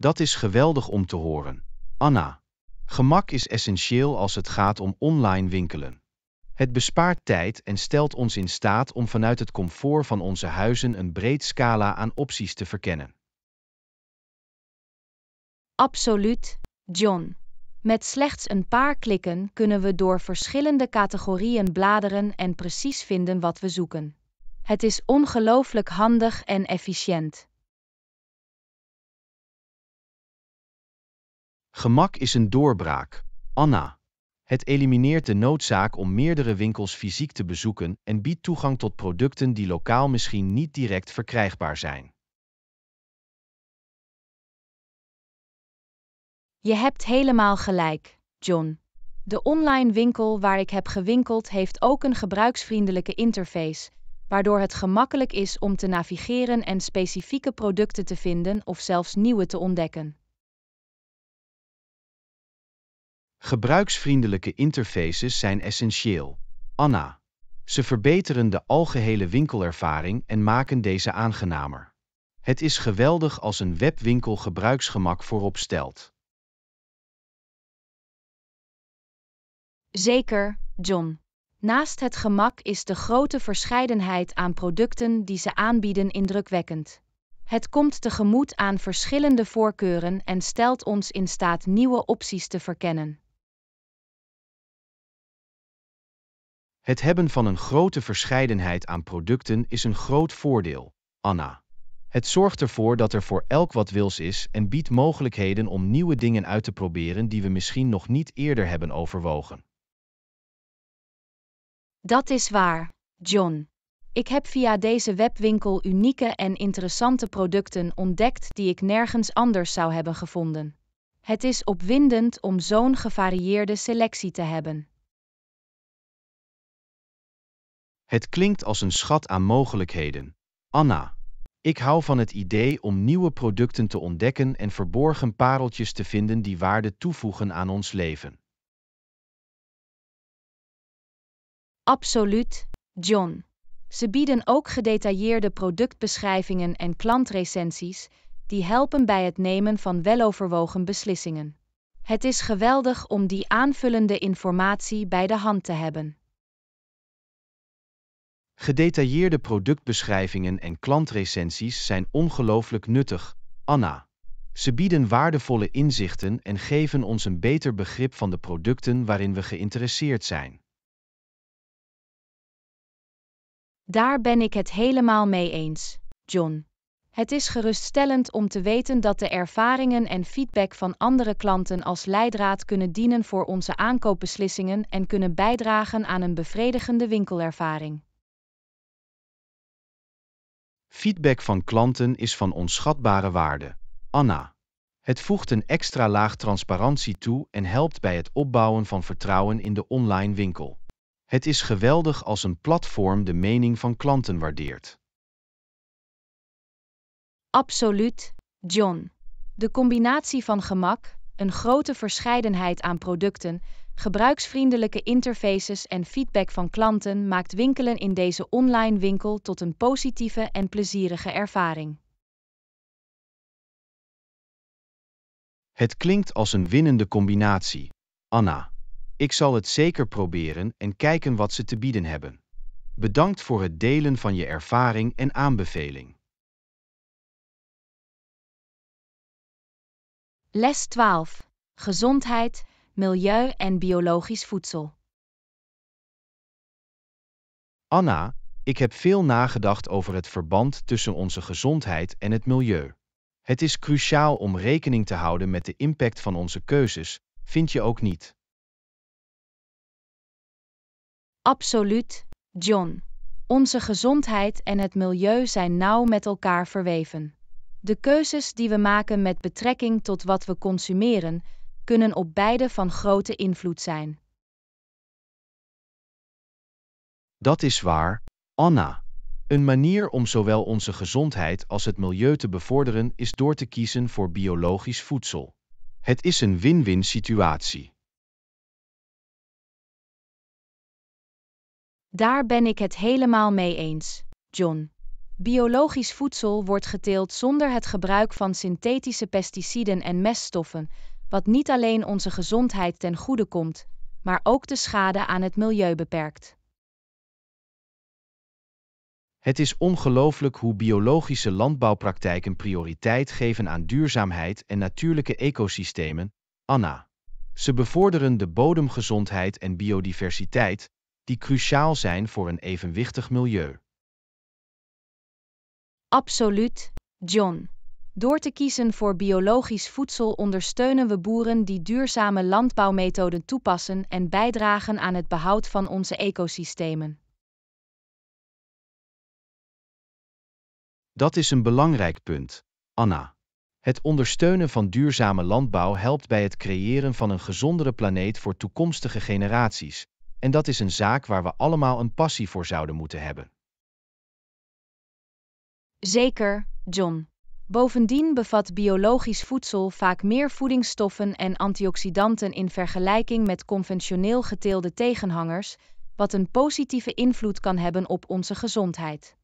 Dat is geweldig om te horen, Anna. Gemak is essentieel als het gaat om online winkelen. Het bespaart tijd en stelt ons in staat om vanuit het comfort van onze huizen een breed scala aan opties te verkennen. Absoluut, John. Met slechts een paar klikken kunnen we door verschillende categorieën bladeren en precies vinden wat we zoeken. Het is ongelooflijk handig en efficiënt. Gemak is een doorbraak, Anna. Het elimineert de noodzaak om meerdere winkels fysiek te bezoeken en biedt toegang tot producten die lokaal misschien niet direct verkrijgbaar zijn. Je hebt helemaal gelijk, John. De online winkel waar ik heb gewinkeld heeft ook een gebruiksvriendelijke interface, waardoor het gemakkelijk is om te navigeren en specifieke producten te vinden of zelfs nieuwe te ontdekken. Gebruiksvriendelijke interfaces zijn essentieel, Anna. Ze verbeteren de algehele winkelervaring en maken deze aangenamer. Het is geweldig als een webwinkel gebruiksgemak voorop stelt. Zeker, John. Naast het gemak is de grote verscheidenheid aan producten die ze aanbieden indrukwekkend. Het komt tegemoet aan verschillende voorkeuren en stelt ons in staat nieuwe opties te verkennen. Het hebben van een grote verscheidenheid aan producten is een groot voordeel, Anna. Het zorgt ervoor dat er voor elk wat wils is en biedt mogelijkheden om nieuwe dingen uit te proberen die we misschien nog niet eerder hebben overwogen. Dat is waar, John. Ik heb via deze webwinkel unieke en interessante producten ontdekt die ik nergens anders zou hebben gevonden. Het is opwindend om zo'n gevarieerde selectie te hebben. Het klinkt als een schat aan mogelijkheden, Anna. Ik hou van het idee om nieuwe producten te ontdekken en verborgen pareltjes te vinden die waarde toevoegen aan ons leven. Absoluut, John. Ze bieden ook gedetailleerde productbeschrijvingen en klantrecensies, die helpen bij het nemen van weloverwogen beslissingen. Het is geweldig om die aanvullende informatie bij de hand te hebben. Gedetailleerde productbeschrijvingen en klantrecensies zijn ongelooflijk nuttig, Anna. Ze bieden waardevolle inzichten en geven ons een beter begrip van de producten waarin we geïnteresseerd zijn. Daar ben ik het helemaal mee eens, John. Het is geruststellend om te weten dat de ervaringen en feedback van andere klanten als leidraad kunnen dienen voor onze aankoopbeslissingen en kunnen bijdragen aan een bevredigende winkelervaring. Feedback van klanten is van onschatbare waarde. Anna. Het voegt een extra laag transparantie toe en helpt bij het opbouwen van vertrouwen in de online winkel. Het is geweldig als een platform de mening van klanten waardeert. Absoluut, John. De combinatie van gemak, een grote verscheidenheid aan producten, gebruiksvriendelijke interfaces en feedback van klanten maakt winkelen in deze online winkel tot een positieve en plezierige ervaring. Het klinkt als een winnende combinatie, Anna. Ik zal het zeker proberen en kijken wat ze te bieden hebben. Bedankt voor het delen van je ervaring en aanbeveling. Les 12. Gezondheid, milieu en biologisch voedsel. Anna, ik heb veel nagedacht over het verband tussen onze gezondheid en het milieu. Het is cruciaal om rekening te houden met de impact van onze keuzes, vind je ook niet? Absoluut, John. Onze gezondheid en het milieu zijn nauw met elkaar verweven. De keuzes die we maken met betrekking tot wat we consumeren, kunnen op beide van grote invloed zijn. Dat is waar, Anna. Een manier om zowel onze gezondheid als het milieu te bevorderen is door te kiezen voor biologisch voedsel. Het is een win-win situatie. Daar ben ik het helemaal mee eens, John. Biologisch voedsel wordt geteeld zonder het gebruik van synthetische pesticiden en meststoffen, wat niet alleen onze gezondheid ten goede komt, maar ook de schade aan het milieu beperkt. Het is ongelooflijk hoe biologische landbouwpraktijken prioriteit geven aan duurzaamheid en natuurlijke ecosystemen, Anna. Ze bevorderen de bodemgezondheid en biodiversiteit, die cruciaal zijn voor een evenwichtig milieu. Absoluut, John. Door te kiezen voor biologisch voedsel ondersteunen we boeren die duurzame landbouwmethoden toepassen en bijdragen aan het behoud van onze ecosystemen. Dat is een belangrijk punt, Anna. Het ondersteunen van duurzame landbouw helpt bij het creëren van een gezondere planeet voor toekomstige generaties, en dat is een zaak waar we allemaal een passie voor zouden moeten hebben. Zeker, John. Bovendien bevat biologisch voedsel vaak meer voedingsstoffen en antioxidanten in vergelijking met conventioneel geteelde tegenhangers, wat een positieve invloed kan hebben op onze gezondheid.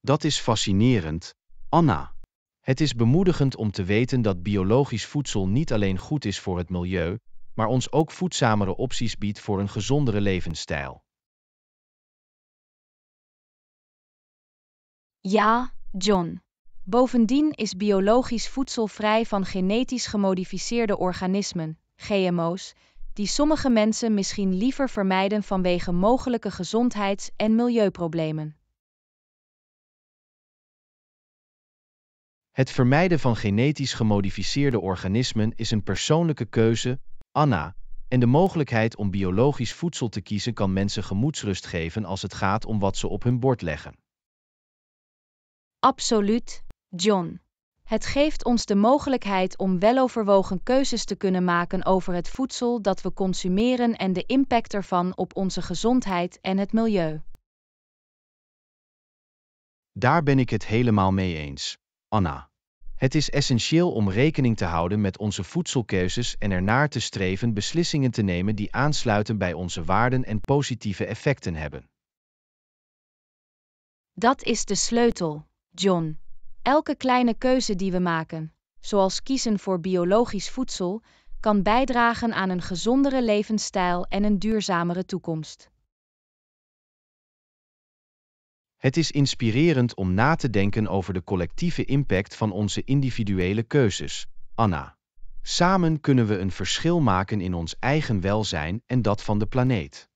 Dat is fascinerend, Anna. Het is bemoedigend om te weten dat biologisch voedsel niet alleen goed is voor het milieu, maar ons ook voedzamere opties biedt voor een gezondere levensstijl. Ja, John. Bovendien is biologisch voedsel vrij van genetisch gemodificeerde organismen, GMO's, die sommige mensen misschien liever vermijden vanwege mogelijke gezondheids- en milieuproblemen. Het vermijden van genetisch gemodificeerde organismen is een persoonlijke keuze, Anna, en de mogelijkheid om biologisch voedsel te kiezen kan mensen gemoedsrust geven als het gaat om wat ze op hun bord leggen. Absoluut, John. Het geeft ons de mogelijkheid om weloverwogen keuzes te kunnen maken over het voedsel dat we consumeren en de impact ervan op onze gezondheid en het milieu. Daar ben ik het helemaal mee eens, Anna. Het is essentieel om rekening te houden met onze voedselkeuzes en ernaar te streven beslissingen te nemen die aansluiten bij onze waarden en positieve effecten hebben. Dat is de sleutel, John. Elke kleine keuze die we maken, zoals kiezen voor biologisch voedsel, kan bijdragen aan een gezondere levensstijl en een duurzamere toekomst. Het is inspirerend om na te denken over de collectieve impact van onze individuele keuzes, Anna. Samen kunnen we een verschil maken in ons eigen welzijn en dat van de planeet.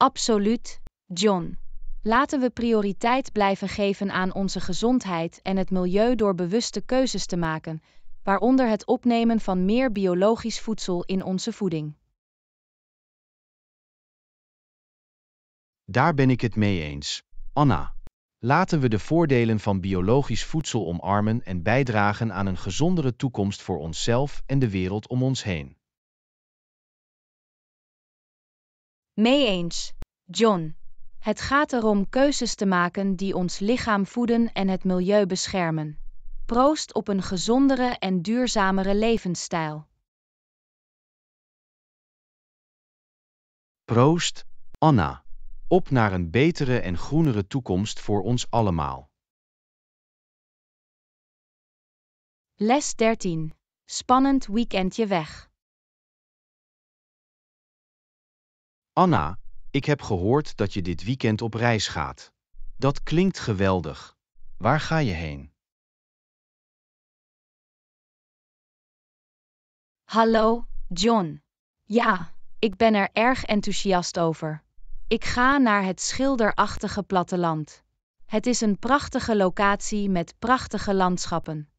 Absoluut, John. Laten we prioriteit blijven geven aan onze gezondheid en het milieu door bewuste keuzes te maken, waaronder het opnemen van meer biologisch voedsel in onze voeding. Daar ben ik het mee eens, Anna. Laten we de voordelen van biologisch voedsel omarmen en bijdragen aan een gezondere toekomst voor onszelf en de wereld om ons heen. Mee eens, John. Het gaat erom keuzes te maken die ons lichaam voeden en het milieu beschermen. Proost op een gezondere en duurzamere levensstijl. Proost, Anna. Op naar een betere en groenere toekomst voor ons allemaal. Les 13. Spannend weekendje weg. Anna, ik heb gehoord dat je dit weekend op reis gaat. Dat klinkt geweldig. Waar ga je heen? Hallo, John. Ja, ik ben er erg enthousiast over. Ik ga naar het schilderachtige platteland. Het is een prachtige locatie met prachtige landschappen.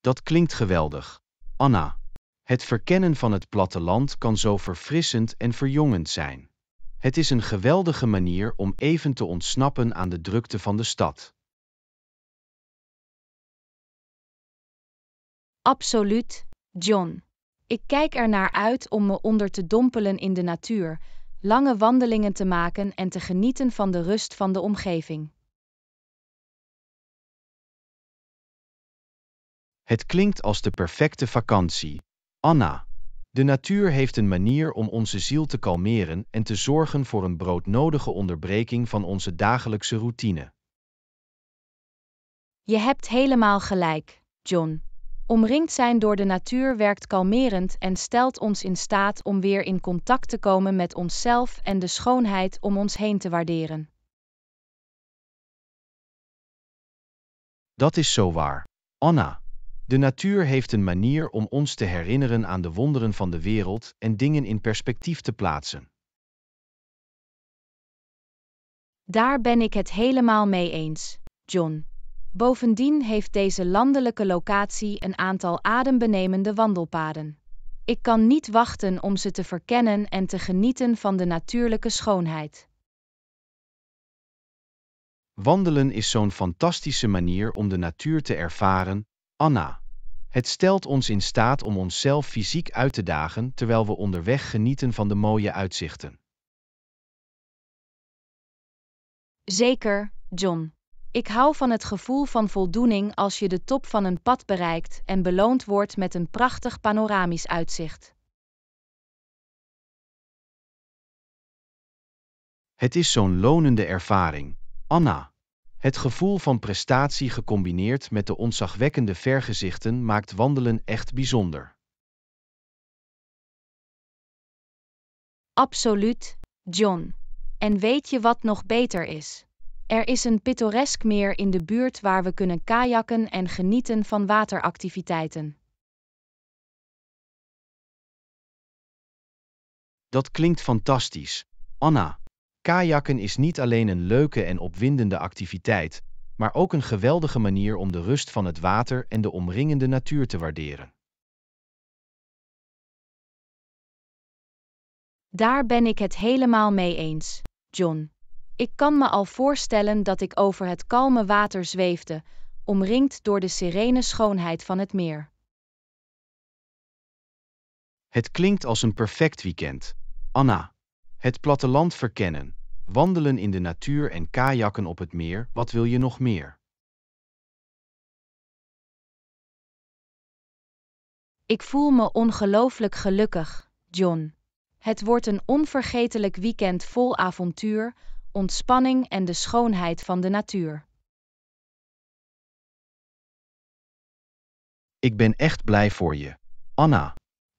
Dat klinkt geweldig, Anna. Het verkennen van het platteland kan zo verfrissend en verjongend zijn. Het is een geweldige manier om even te ontsnappen aan de drukte van de stad. Absoluut, John. Ik kijk ernaar uit om me onder te dompelen in de natuur, lange wandelingen te maken en te genieten van de rust van de omgeving. Het klinkt als de perfecte vakantie, Anna. De natuur heeft een manier om onze ziel te kalmeren en te zorgen voor een broodnodige onderbreking van onze dagelijkse routine. Je hebt helemaal gelijk, John. Omringd zijn door de natuur werkt kalmerend en stelt ons in staat om weer in contact te komen met onszelf en de schoonheid om ons heen te waarderen. Dat is zo waar, Anna. De natuur heeft een manier om ons te herinneren aan de wonderen van de wereld en dingen in perspectief te plaatsen. Daar ben ik het helemaal mee eens, John. Bovendien heeft deze landelijke locatie een aantal adembenemende wandelpaden. Ik kan niet wachten om ze te verkennen en te genieten van de natuurlijke schoonheid. Wandelen is zo'n fantastische manier om de natuur te ervaren, Anna. Het stelt ons in staat om onszelf fysiek uit te dagen terwijl we onderweg genieten van de mooie uitzichten. Zeker, John. Ik hou van het gevoel van voldoening als je de top van een pad bereikt en beloond wordt met een prachtig panoramisch uitzicht. Het is zo'n lonende ervaring, Anna. Het gevoel van prestatie gecombineerd met de ontzagwekkende vergezichten maakt wandelen echt bijzonder. Absoluut, John. En weet je wat nog beter is? Er is een pittoresk meer in de buurt waar we kunnen kajakken en genieten van wateractiviteiten. Dat klinkt fantastisch, Anna. Kajakken is niet alleen een leuke en opwindende activiteit, maar ook een geweldige manier om de rust van het water en de omringende natuur te waarderen. Daar ben ik het helemaal mee eens, John. Ik kan me al voorstellen dat ik over het kalme water zweefde, omringd door de serene schoonheid van het meer. Het klinkt als een perfect weekend, Anna. Het platteland verkennen, wandelen in de natuur en kajakken op het meer, wat wil je nog meer? Ik voel me ongelooflijk gelukkig, John. Het wordt een onvergetelijk weekend vol avontuur, ontspanning en de schoonheid van de natuur. Ik ben echt blij voor je, Anna.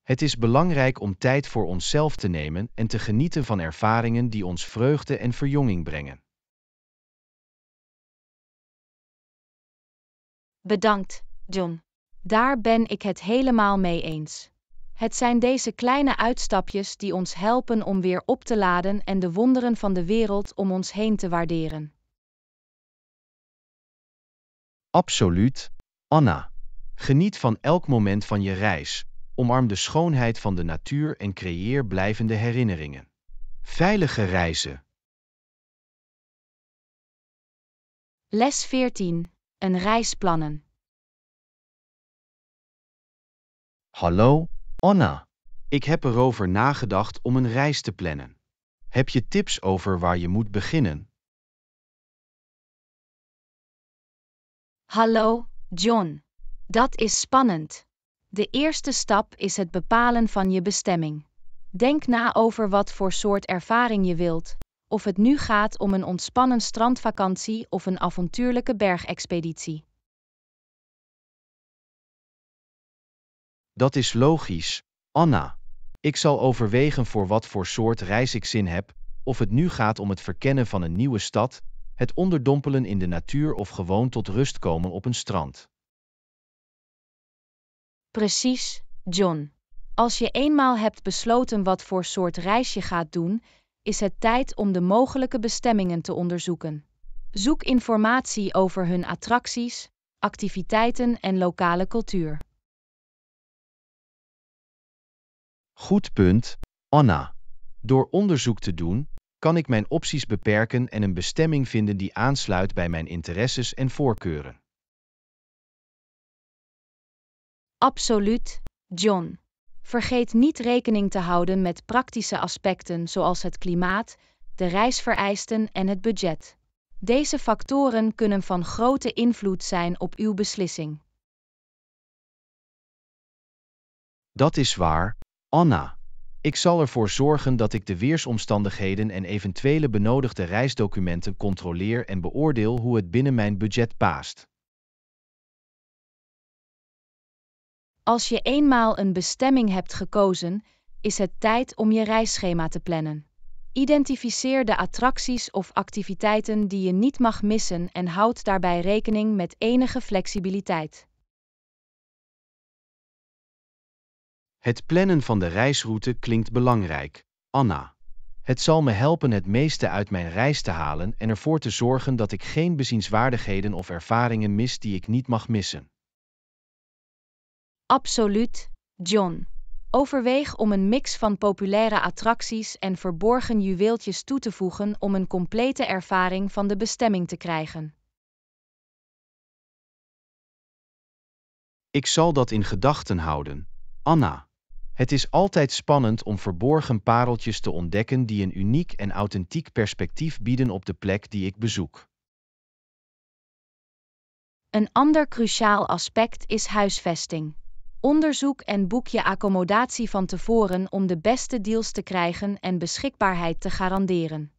Het is belangrijk om tijd voor onszelf te nemen en te genieten van ervaringen die ons vreugde en verjonging brengen. Bedankt, John. Daar ben ik het helemaal mee eens. Het zijn deze kleine uitstapjes die ons helpen om weer op te laden en de wonderen van de wereld om ons heen te waarderen. Absoluut, Anna. Geniet van elk moment van je reis, omarm de schoonheid van de natuur en creëer blijvende herinneringen. Veilige reizen. Les 14. Een reisplannen. Hallo, Anna. Ik heb erover nagedacht om een reis te plannen. Heb je tips over waar je moet beginnen? Hallo, John. Dat is spannend. De eerste stap is het bepalen van je bestemming. Denk na over wat voor soort ervaring je wilt, of het nu gaat om een ontspannen strandvakantie of een avontuurlijke bergexpeditie. Dat is logisch, Anna. Ik zal overwegen voor wat voor soort reis ik zin heb, of het nu gaat om het verkennen van een nieuwe stad, het onderdompelen in de natuur of gewoon tot rust komen op een strand. Precies, John. Als je eenmaal hebt besloten wat voor soort reis je gaat doen, is het tijd om de mogelijke bestemmingen te onderzoeken. Zoek informatie over hun attracties, activiteiten en lokale cultuur. Goed punt, Anna. Door onderzoek te doen, kan ik mijn opties beperken en een bestemming vinden die aansluit bij mijn interesses en voorkeuren. Absoluut, John. Vergeet niet rekening te houden met praktische aspecten zoals het klimaat, de reisvereisten en het budget. Deze factoren kunnen van grote invloed zijn op uw beslissing. Dat is waar, Anna. Ik zal ervoor zorgen dat ik de weersomstandigheden en eventuele benodigde reisdocumenten controleer en beoordeel hoe het binnen mijn budget past. Als je eenmaal een bestemming hebt gekozen, is het tijd om je reisschema te plannen. Identificeer de attracties of activiteiten die je niet mag missen en houd daarbij rekening met enige flexibiliteit. Het plannen van de reisroute klinkt belangrijk, Anna. Het zal me helpen het meeste uit mijn reis te halen en ervoor te zorgen dat ik geen bezienswaardigheden of ervaringen mis die ik niet mag missen. Absoluut, John. Overweeg om een mix van populaire attracties en verborgen juweeltjes toe te voegen om een complete ervaring van de bestemming te krijgen. Ik zal dat in gedachten houden, Anna. Het is altijd spannend om verborgen pareltjes te ontdekken die een uniek en authentiek perspectief bieden op de plek die ik bezoek. Een ander cruciaal aspect is huisvesting. Onderzoek en boek je accommodatie van tevoren om de beste deals te krijgen en beschikbaarheid te garanderen.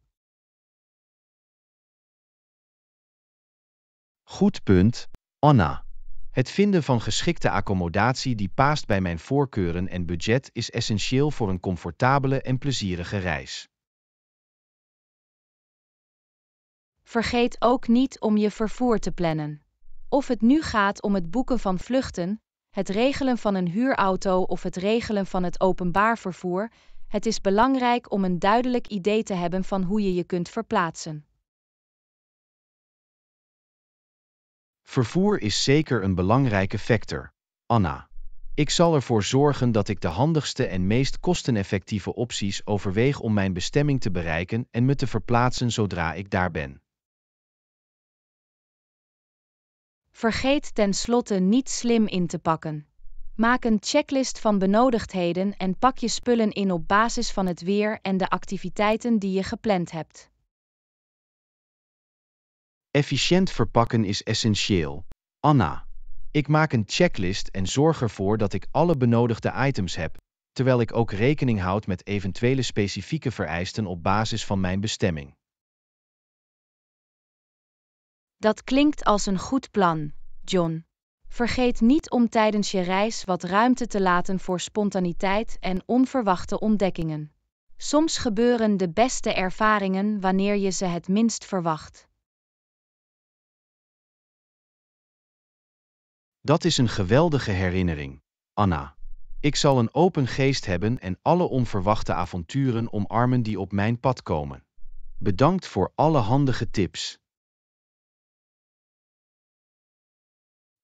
Goed punt, Anna. Het vinden van geschikte accommodatie die past bij mijn voorkeuren en budget is essentieel voor een comfortabele en plezierige reis. Vergeet ook niet om je vervoer te plannen. Of het nu gaat om het boeken van vluchten, het regelen van een huurauto of het regelen van het openbaar vervoer, het is belangrijk om een duidelijk idee te hebben van hoe je je kunt verplaatsen. Vervoer is zeker een belangrijke factor, Anna. Ik zal ervoor zorgen dat ik de handigste en meest kosteneffectieve opties overweeg om mijn bestemming te bereiken en me te verplaatsen zodra ik daar ben. Vergeet tenslotte niet slim in te pakken. Maak een checklist van benodigdheden en pak je spullen in op basis van het weer en de activiteiten die je gepland hebt. Efficiënt verpakken is essentieel, Anna. Ik maak een checklist en zorg ervoor dat ik alle benodigde items heb, terwijl ik ook rekening houd met eventuele specifieke vereisten op basis van mijn bestemming. Dat klinkt als een goed plan, John. Vergeet niet om tijdens je reis wat ruimte te laten voor spontaniteit en onverwachte ontdekkingen. Soms gebeuren de beste ervaringen wanneer je ze het minst verwacht. Dat is een geweldige herinnering, Anna. Ik zal een open geest hebben en alle onverwachte avonturen omarmen die op mijn pad komen. Bedankt voor alle handige tips.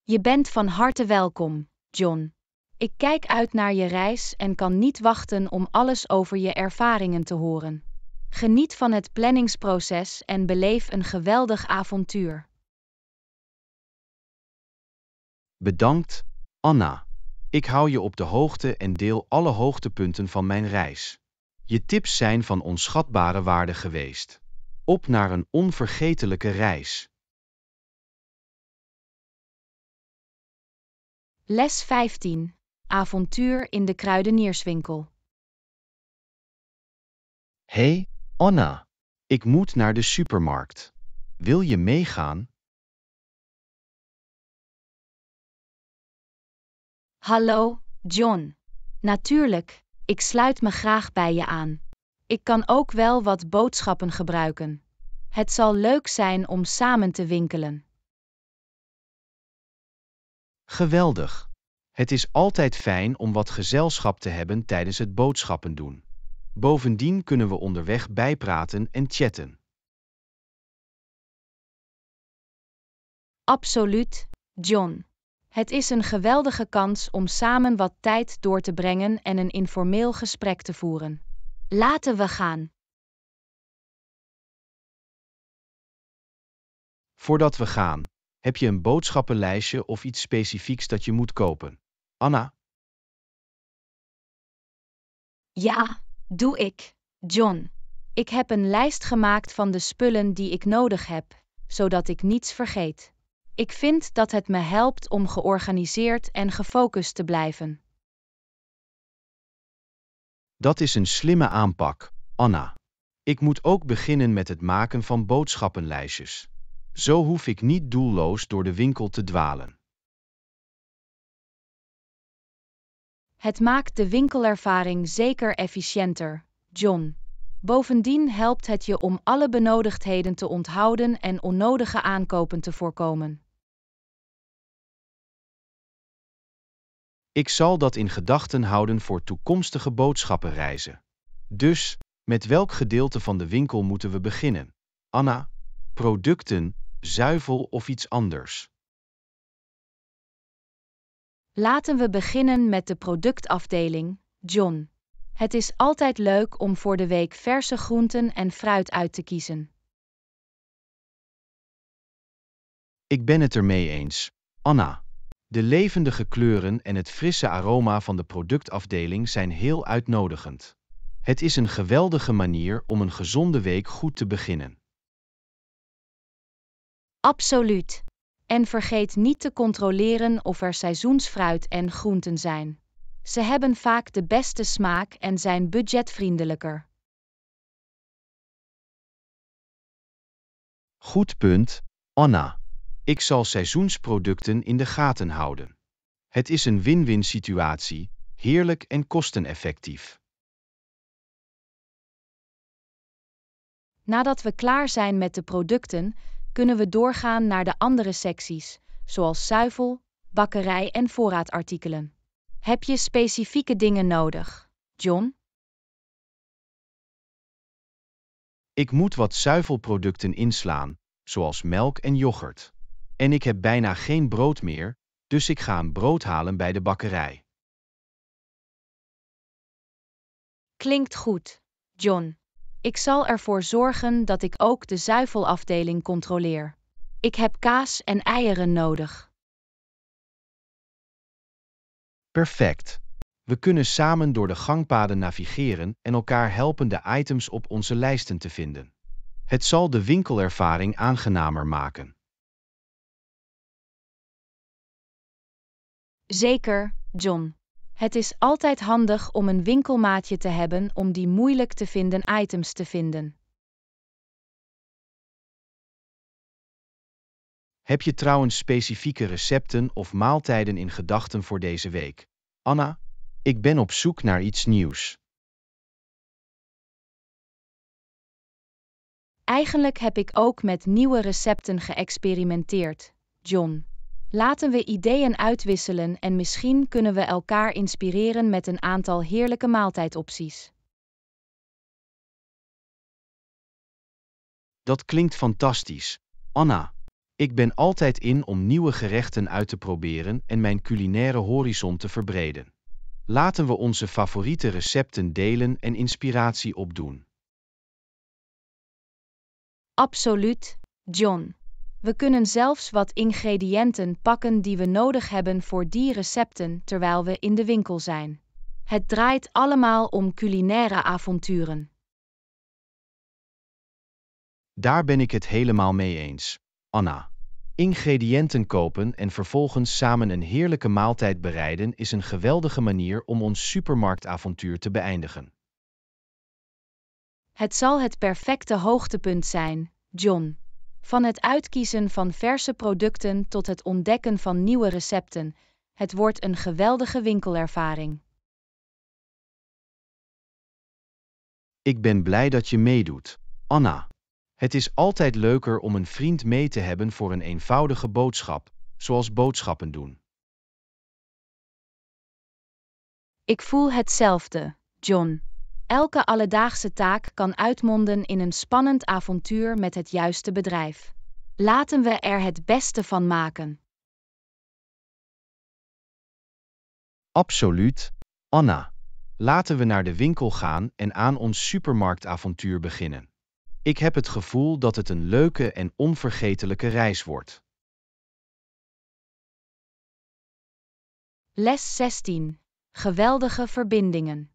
Je bent van harte welkom, John. Ik kijk uit naar je reis en kan niet wachten om alles over je ervaringen te horen. Geniet van het planningsproces en beleef een geweldig avontuur. Bedankt, Anna. Ik hou je op de hoogte en deel alle hoogtepunten van mijn reis. Je tips zijn van onschatbare waarde geweest. Op naar een onvergetelijke reis. Les 15. Avontuur in de kruidenierswinkel. Hey, Anna. Ik moet naar de supermarkt. Wil je meegaan? Hallo, John. Natuurlijk, ik sluit me graag bij je aan. Ik kan ook wel wat boodschappen gebruiken. Het zal leuk zijn om samen te winkelen. Geweldig. Het is altijd fijn om wat gezelschap te hebben tijdens het boodschappen doen. Bovendien kunnen we onderweg bijpraten en chatten. Absoluut, John. Het is een geweldige kans om samen wat tijd door te brengen en een informeel gesprek te voeren. Laten we gaan. Voordat we gaan, heb je een boodschappenlijstje of iets specifieks dat je moet kopen? Anna? Ja, doe ik, John. Ik heb een lijst gemaakt van de spullen die ik nodig heb, zodat ik niets vergeet. Ik vind dat het me helpt om georganiseerd en gefocust te blijven. Dat is een slimme aanpak, Anna. Ik moet ook beginnen met het maken van boodschappenlijstjes. Zo hoef ik niet doelloos door de winkel te dwalen. Het maakt de winkelervaring zeker efficiënter, John. Bovendien helpt het je om alle benodigdheden te onthouden en onnodige aankopen te voorkomen. Ik zal dat in gedachten houden voor toekomstige boodschappenreizen. Dus, met welk gedeelte van de winkel moeten we beginnen? Anna, producten, zuivel of iets anders? Laten we beginnen met de productafdeling, John. Het is altijd leuk om voor de week verse groenten en fruit uit te kiezen. Ik ben het ermee eens, Anna. De levendige kleuren en het frisse aroma van de productafdeling zijn heel uitnodigend. Het is een geweldige manier om een gezonde week goed te beginnen. Absoluut. En vergeet niet te controleren of er seizoensfruit en groenten zijn. Ze hebben vaak de beste smaak en zijn budgetvriendelijker. Goed punt, Anna. Ik zal seizoensproducten in de gaten houden. Het is een win-win situatie, heerlijk en kosteneffectief. Nadat we klaar zijn met de producten, kunnen we doorgaan naar de andere secties, zoals zuivel, bakkerij en voorraadartikelen. Heb je specifieke dingen nodig, John? Ik moet wat zuivelproducten inslaan, zoals melk en yoghurt. En ik heb bijna geen brood meer, dus ik ga een brood halen bij de bakkerij. Klinkt goed, John. Ik zal ervoor zorgen dat ik ook de zuivelafdeling controleer. Ik heb kaas en eieren nodig. Perfect. We kunnen samen door de gangpaden navigeren en elkaar helpen de items op onze lijsten te vinden. Het zal de winkelervaring aangenamer maken. Zeker, John. Het is altijd handig om een winkelmaatje te hebben om die moeilijk te vinden items te vinden. Heb je trouwens specifieke recepten of maaltijden in gedachten voor deze week? Anna, ik ben op zoek naar iets nieuws. Eigenlijk heb ik ook met nieuwe recepten geëxperimenteerd, John. Laten we ideeën uitwisselen en misschien kunnen we elkaar inspireren met een aantal heerlijke maaltijdopties. Dat klinkt fantastisch, Anna. Ik ben altijd in om nieuwe gerechten uit te proberen en mijn culinaire horizon te verbreden. Laten we onze favoriete recepten delen en inspiratie opdoen. Absoluut, John. We kunnen zelfs wat ingrediënten pakken die we nodig hebben voor die recepten terwijl we in de winkel zijn. Het draait allemaal om culinaire avonturen. Daar ben ik het helemaal mee eens, Anna. Ingrediënten kopen en vervolgens samen een heerlijke maaltijd bereiden is een geweldige manier om ons supermarktavontuur te beëindigen. Het zal het perfecte hoogtepunt zijn, John. Van het uitkiezen van verse producten tot het ontdekken van nieuwe recepten, het wordt een geweldige winkelervaring. Ik ben blij dat je meedoet, Anna. Het is altijd leuker om een vriend mee te hebben voor een eenvoudige boodschap, zoals boodschappen doen. Ik voel hetzelfde, John. Elke alledaagse taak kan uitmonden in een spannend avontuur met het juiste bedrijf. Laten we er het beste van maken. Absoluut, Anna. Laten we naar de winkel gaan en aan ons supermarktavontuur beginnen. Ik heb het gevoel dat het een leuke en onvergetelijke reis wordt. Les 16. Geweldige verbindingen.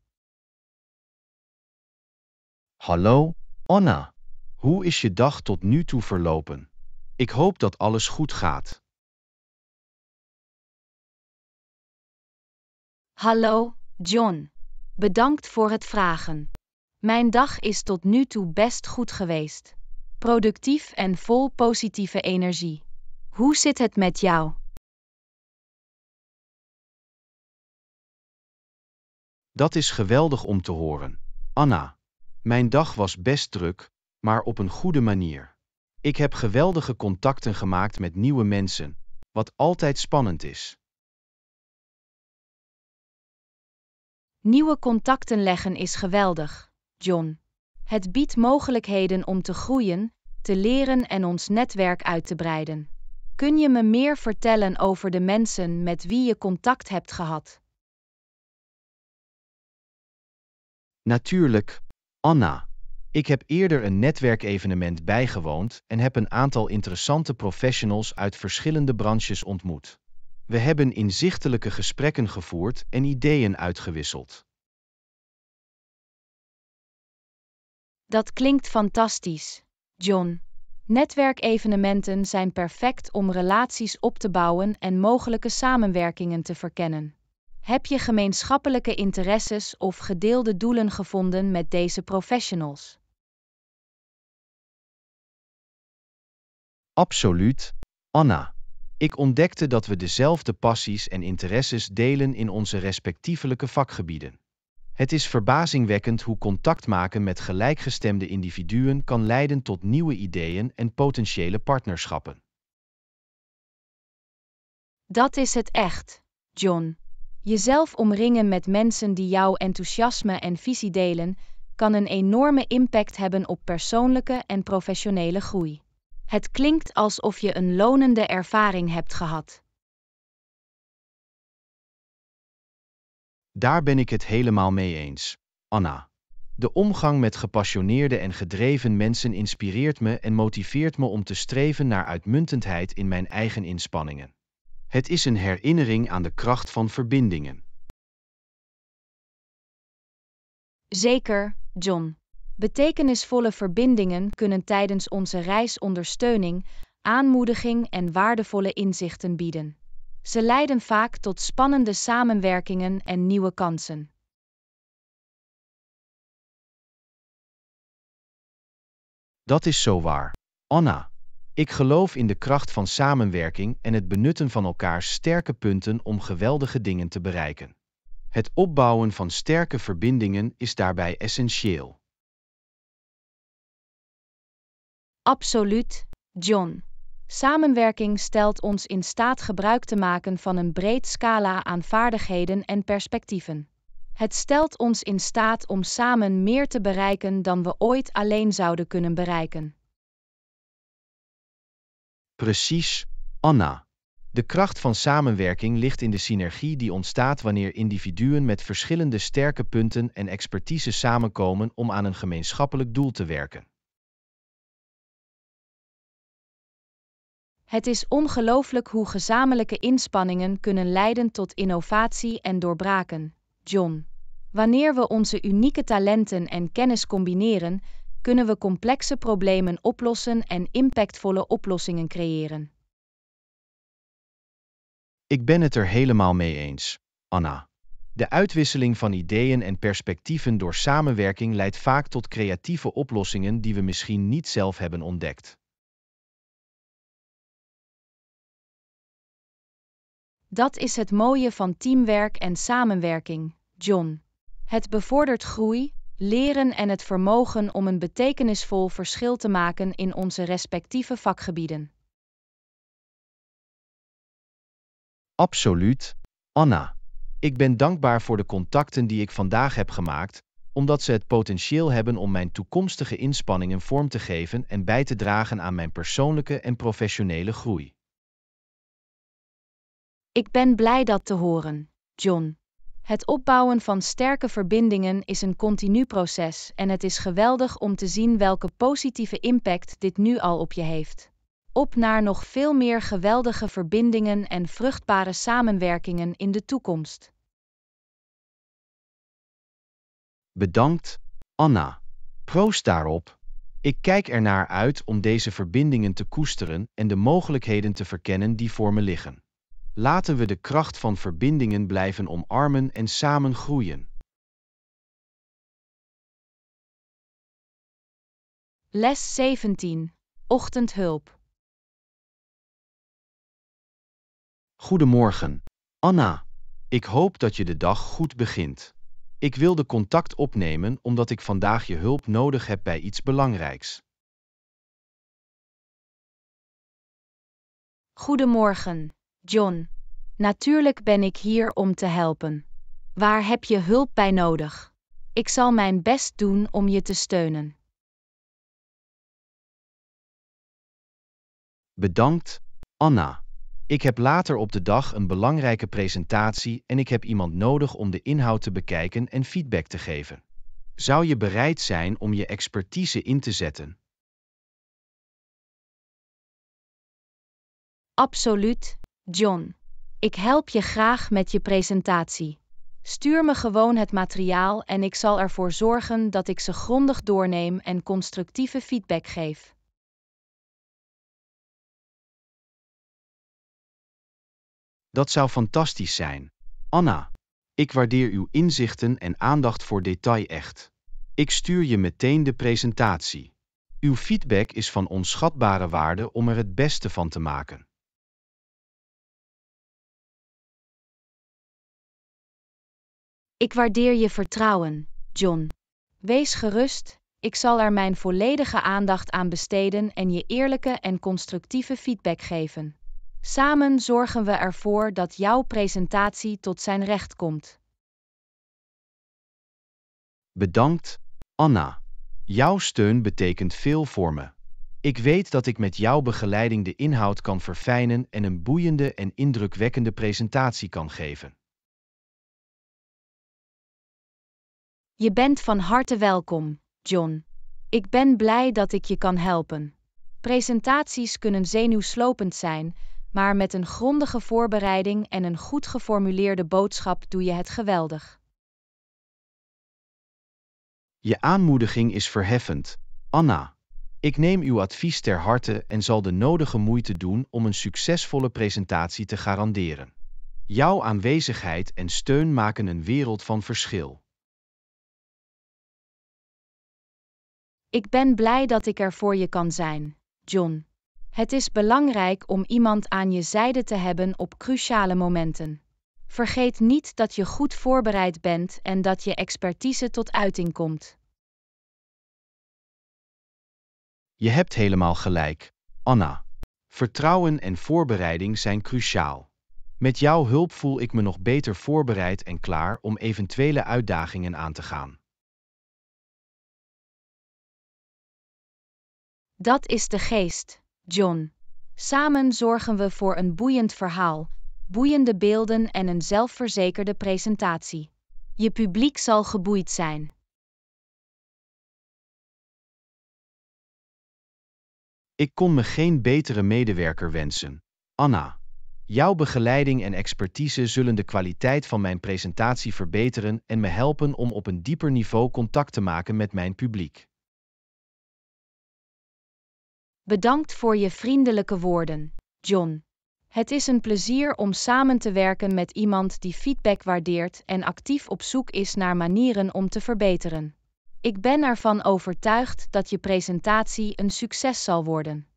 Hallo, Anna. Hoe is je dag tot nu toe verlopen? Ik hoop dat alles goed gaat. Hallo, John. Bedankt voor het vragen. Mijn dag is tot nu toe best goed geweest. Productief en vol positieve energie. Hoe zit het met jou? Dat is geweldig om te horen, Anna. Mijn dag was best druk, maar op een goede manier. Ik heb geweldige contacten gemaakt met nieuwe mensen, wat altijd spannend is. Nieuwe contacten leggen is geweldig, John. Het biedt mogelijkheden om te groeien, te leren en ons netwerk uit te breiden. Kun je me meer vertellen over de mensen met wie je contact hebt gehad? Natuurlijk, Anna. Ik heb eerder een netwerkevenement bijgewoond en heb een aantal interessante professionals uit verschillende branches ontmoet. We hebben inzichtelijke gesprekken gevoerd en ideeën uitgewisseld. Dat klinkt fantastisch, John. Netwerkevenementen zijn perfect om relaties op te bouwen en mogelijke samenwerkingen te verkennen. Heb je gemeenschappelijke interesses of gedeelde doelen gevonden met deze professionals? Absoluut, Anna. Ik ontdekte dat we dezelfde passies en interesses delen in onze respectievelijke vakgebieden. Het is verbazingwekkend hoe contact maken met gelijkgestemde individuen kan leiden tot nieuwe ideeën en potentiële partnerschappen. Dat is het echt, John. Jezelf omringen met mensen die jouw enthousiasme en visie delen, kan een enorme impact hebben op persoonlijke en professionele groei. Het klinkt alsof je een lonende ervaring hebt gehad. Daar ben ik het helemaal mee eens, Anna. De omgang met gepassioneerde en gedreven mensen inspireert me en motiveert me om te streven naar uitmuntendheid in mijn eigen inspanningen. Het is een herinnering aan de kracht van verbindingen. Zeker, John. Betekenisvolle verbindingen kunnen tijdens onze reis ondersteuning, aanmoediging en waardevolle inzichten bieden. Ze leiden vaak tot spannende samenwerkingen en nieuwe kansen. Dat is zo waar, Anna. Ik geloof in de kracht van samenwerking en het benutten van elkaars sterke punten om geweldige dingen te bereiken. Het opbouwen van sterke verbindingen is daarbij essentieel. Absoluut, John. Samenwerking stelt ons in staat gebruik te maken van een breed scala aan vaardigheden en perspectieven. Het stelt ons in staat om samen meer te bereiken dan we ooit alleen zouden kunnen bereiken. Precies, Anna. De kracht van samenwerking ligt in de synergie die ontstaat wanneer individuen met verschillende sterke punten en expertise samenkomen om aan een gemeenschappelijk doel te werken. Het is ongelooflijk hoe gezamenlijke inspanningen kunnen leiden tot innovatie en doorbraken, John. Wanneer we onze unieke talenten en kennis combineren, kunnen we complexe problemen oplossen en impactvolle oplossingen creëren. Ik ben het er helemaal mee eens, Anna. De uitwisseling van ideeën en perspectieven door samenwerking leidt vaak tot creatieve oplossingen die we misschien niet zelf hebben ontdekt. Dat is het mooie van teamwerk en samenwerking, John. Het bevordert groei, leren en het vermogen om een betekenisvol verschil te maken in onze respectieve vakgebieden. Absoluut, Anna. Ik ben dankbaar voor de contacten die ik vandaag heb gemaakt, omdat ze het potentieel hebben om mijn toekomstige inspanningen vorm te geven en bij te dragen aan mijn persoonlijke en professionele groei. Ik ben blij dat te horen, John. Het opbouwen van sterke verbindingen is een continu proces en het is geweldig om te zien welke positieve impact dit nu al op je heeft. Op naar nog veel meer geweldige verbindingen en vruchtbare samenwerkingen in de toekomst. Bedankt, Anna. Proost daarop. Ik kijk ernaar uit om deze verbindingen te koesteren en de mogelijkheden te verkennen die voor me liggen. Laten we de kracht van verbindingen blijven omarmen en samen groeien. Les 17. Ochtendhulp. Goedemorgen, Anna. Ik hoop dat je de dag goed begint. Ik wilde contact opnemen omdat ik vandaag je hulp nodig heb bij iets belangrijks. Goedemorgen, John. Natuurlijk ben ik hier om te helpen. Waar heb je hulp bij nodig? Ik zal mijn best doen om je te steunen. Bedankt, Anna. Ik heb later op de dag een belangrijke presentatie en ik heb iemand nodig om de inhoud te bekijken en feedback te geven. Zou je bereid zijn om je expertise in te zetten? Absoluut, John. Ik help je graag met je presentatie. Stuur me gewoon het materiaal en ik zal ervoor zorgen dat ik ze grondig doorneem en constructieve feedback geef. Dat zou fantastisch zijn, Anna. Ik waardeer uw inzichten en aandacht voor detail echt. Ik stuur je meteen de presentatie. Uw feedback is van onschatbare waarde om er het beste van te maken. Ik waardeer je vertrouwen, John. Wees gerust, ik zal er mijn volledige aandacht aan besteden en je eerlijke en constructieve feedback geven. Samen zorgen we ervoor dat jouw presentatie tot zijn recht komt. Bedankt, Anna. Jouw steun betekent veel voor me. Ik weet dat ik met jouw begeleiding de inhoud kan verfijnen en een boeiende en indrukwekkende presentatie kan geven. Je bent van harte welkom, John. Ik ben blij dat ik je kan helpen. Presentaties kunnen zenuwslopend zijn, maar met een grondige voorbereiding en een goed geformuleerde boodschap doe je het geweldig. Je aanmoediging is verheffend, Anna. Ik neem uw advies ter harte en zal de nodige moeite doen om een succesvolle presentatie te garanderen. Jouw aanwezigheid en steun maken een wereld van verschil. Ik ben blij dat ik er voor je kan zijn, John. Het is belangrijk om iemand aan je zijde te hebben op cruciale momenten. Vergeet niet dat je goed voorbereid bent en dat je expertise tot uiting komt. Je hebt helemaal gelijk, Anna. Vertrouwen en voorbereiding zijn cruciaal. Met jouw hulp voel ik me nog beter voorbereid en klaar om eventuele uitdagingen aan te gaan. Dat is de geest, John. Samen zorgen we voor een boeiend verhaal, boeiende beelden en een zelfverzekerde presentatie. Je publiek zal geboeid zijn. Ik kon me geen betere medewerker wensen. Anna, jouw begeleiding en expertise zullen de kwaliteit van mijn presentatie verbeteren en me helpen om op een dieper niveau contact te maken met mijn publiek. Bedankt voor je vriendelijke woorden, John. Het is een plezier om samen te werken met iemand die feedback waardeert en actief op zoek is naar manieren om te verbeteren. Ik ben ervan overtuigd dat je presentatie een succes zal worden.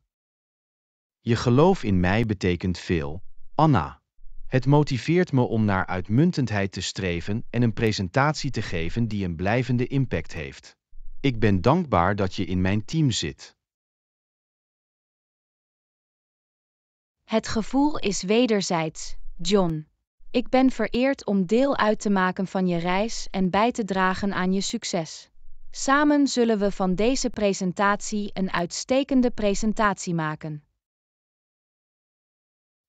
Je geloof in mij betekent veel, Anna. Het motiveert me om naar uitmuntendheid te streven en een presentatie te geven die een blijvende impact heeft. Ik ben dankbaar dat je in mijn team zit. Het gevoel is wederzijds, John. Ik ben vereerd om deel uit te maken van je reis en bij te dragen aan je succes. Samen zullen we van deze presentatie een uitstekende presentatie maken.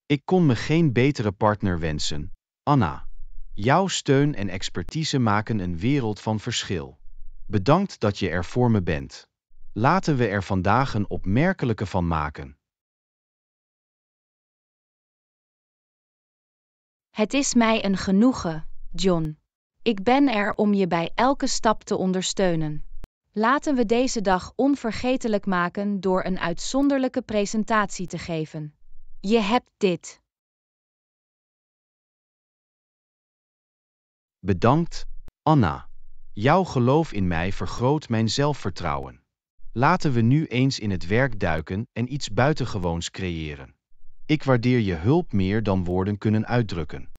Ik kon me geen betere partner wensen, Anna. Jouw steun en expertise maken een wereld van verschil. Bedankt dat je er voor me bent. Laten we er vandaag een opmerkelijke van maken. Het is mij een genoegen, John. Ik ben er om je bij elke stap te ondersteunen. Laten we deze dag onvergetelijk maken door een uitzonderlijke presentatie te geven. Je hebt dit. Bedankt, Anna. Jouw geloof in mij vergroot mijn zelfvertrouwen. Laten we nu eens in het werk duiken en iets buitengewoons creëren. Ik waardeer je hulp meer dan woorden kunnen uitdrukken.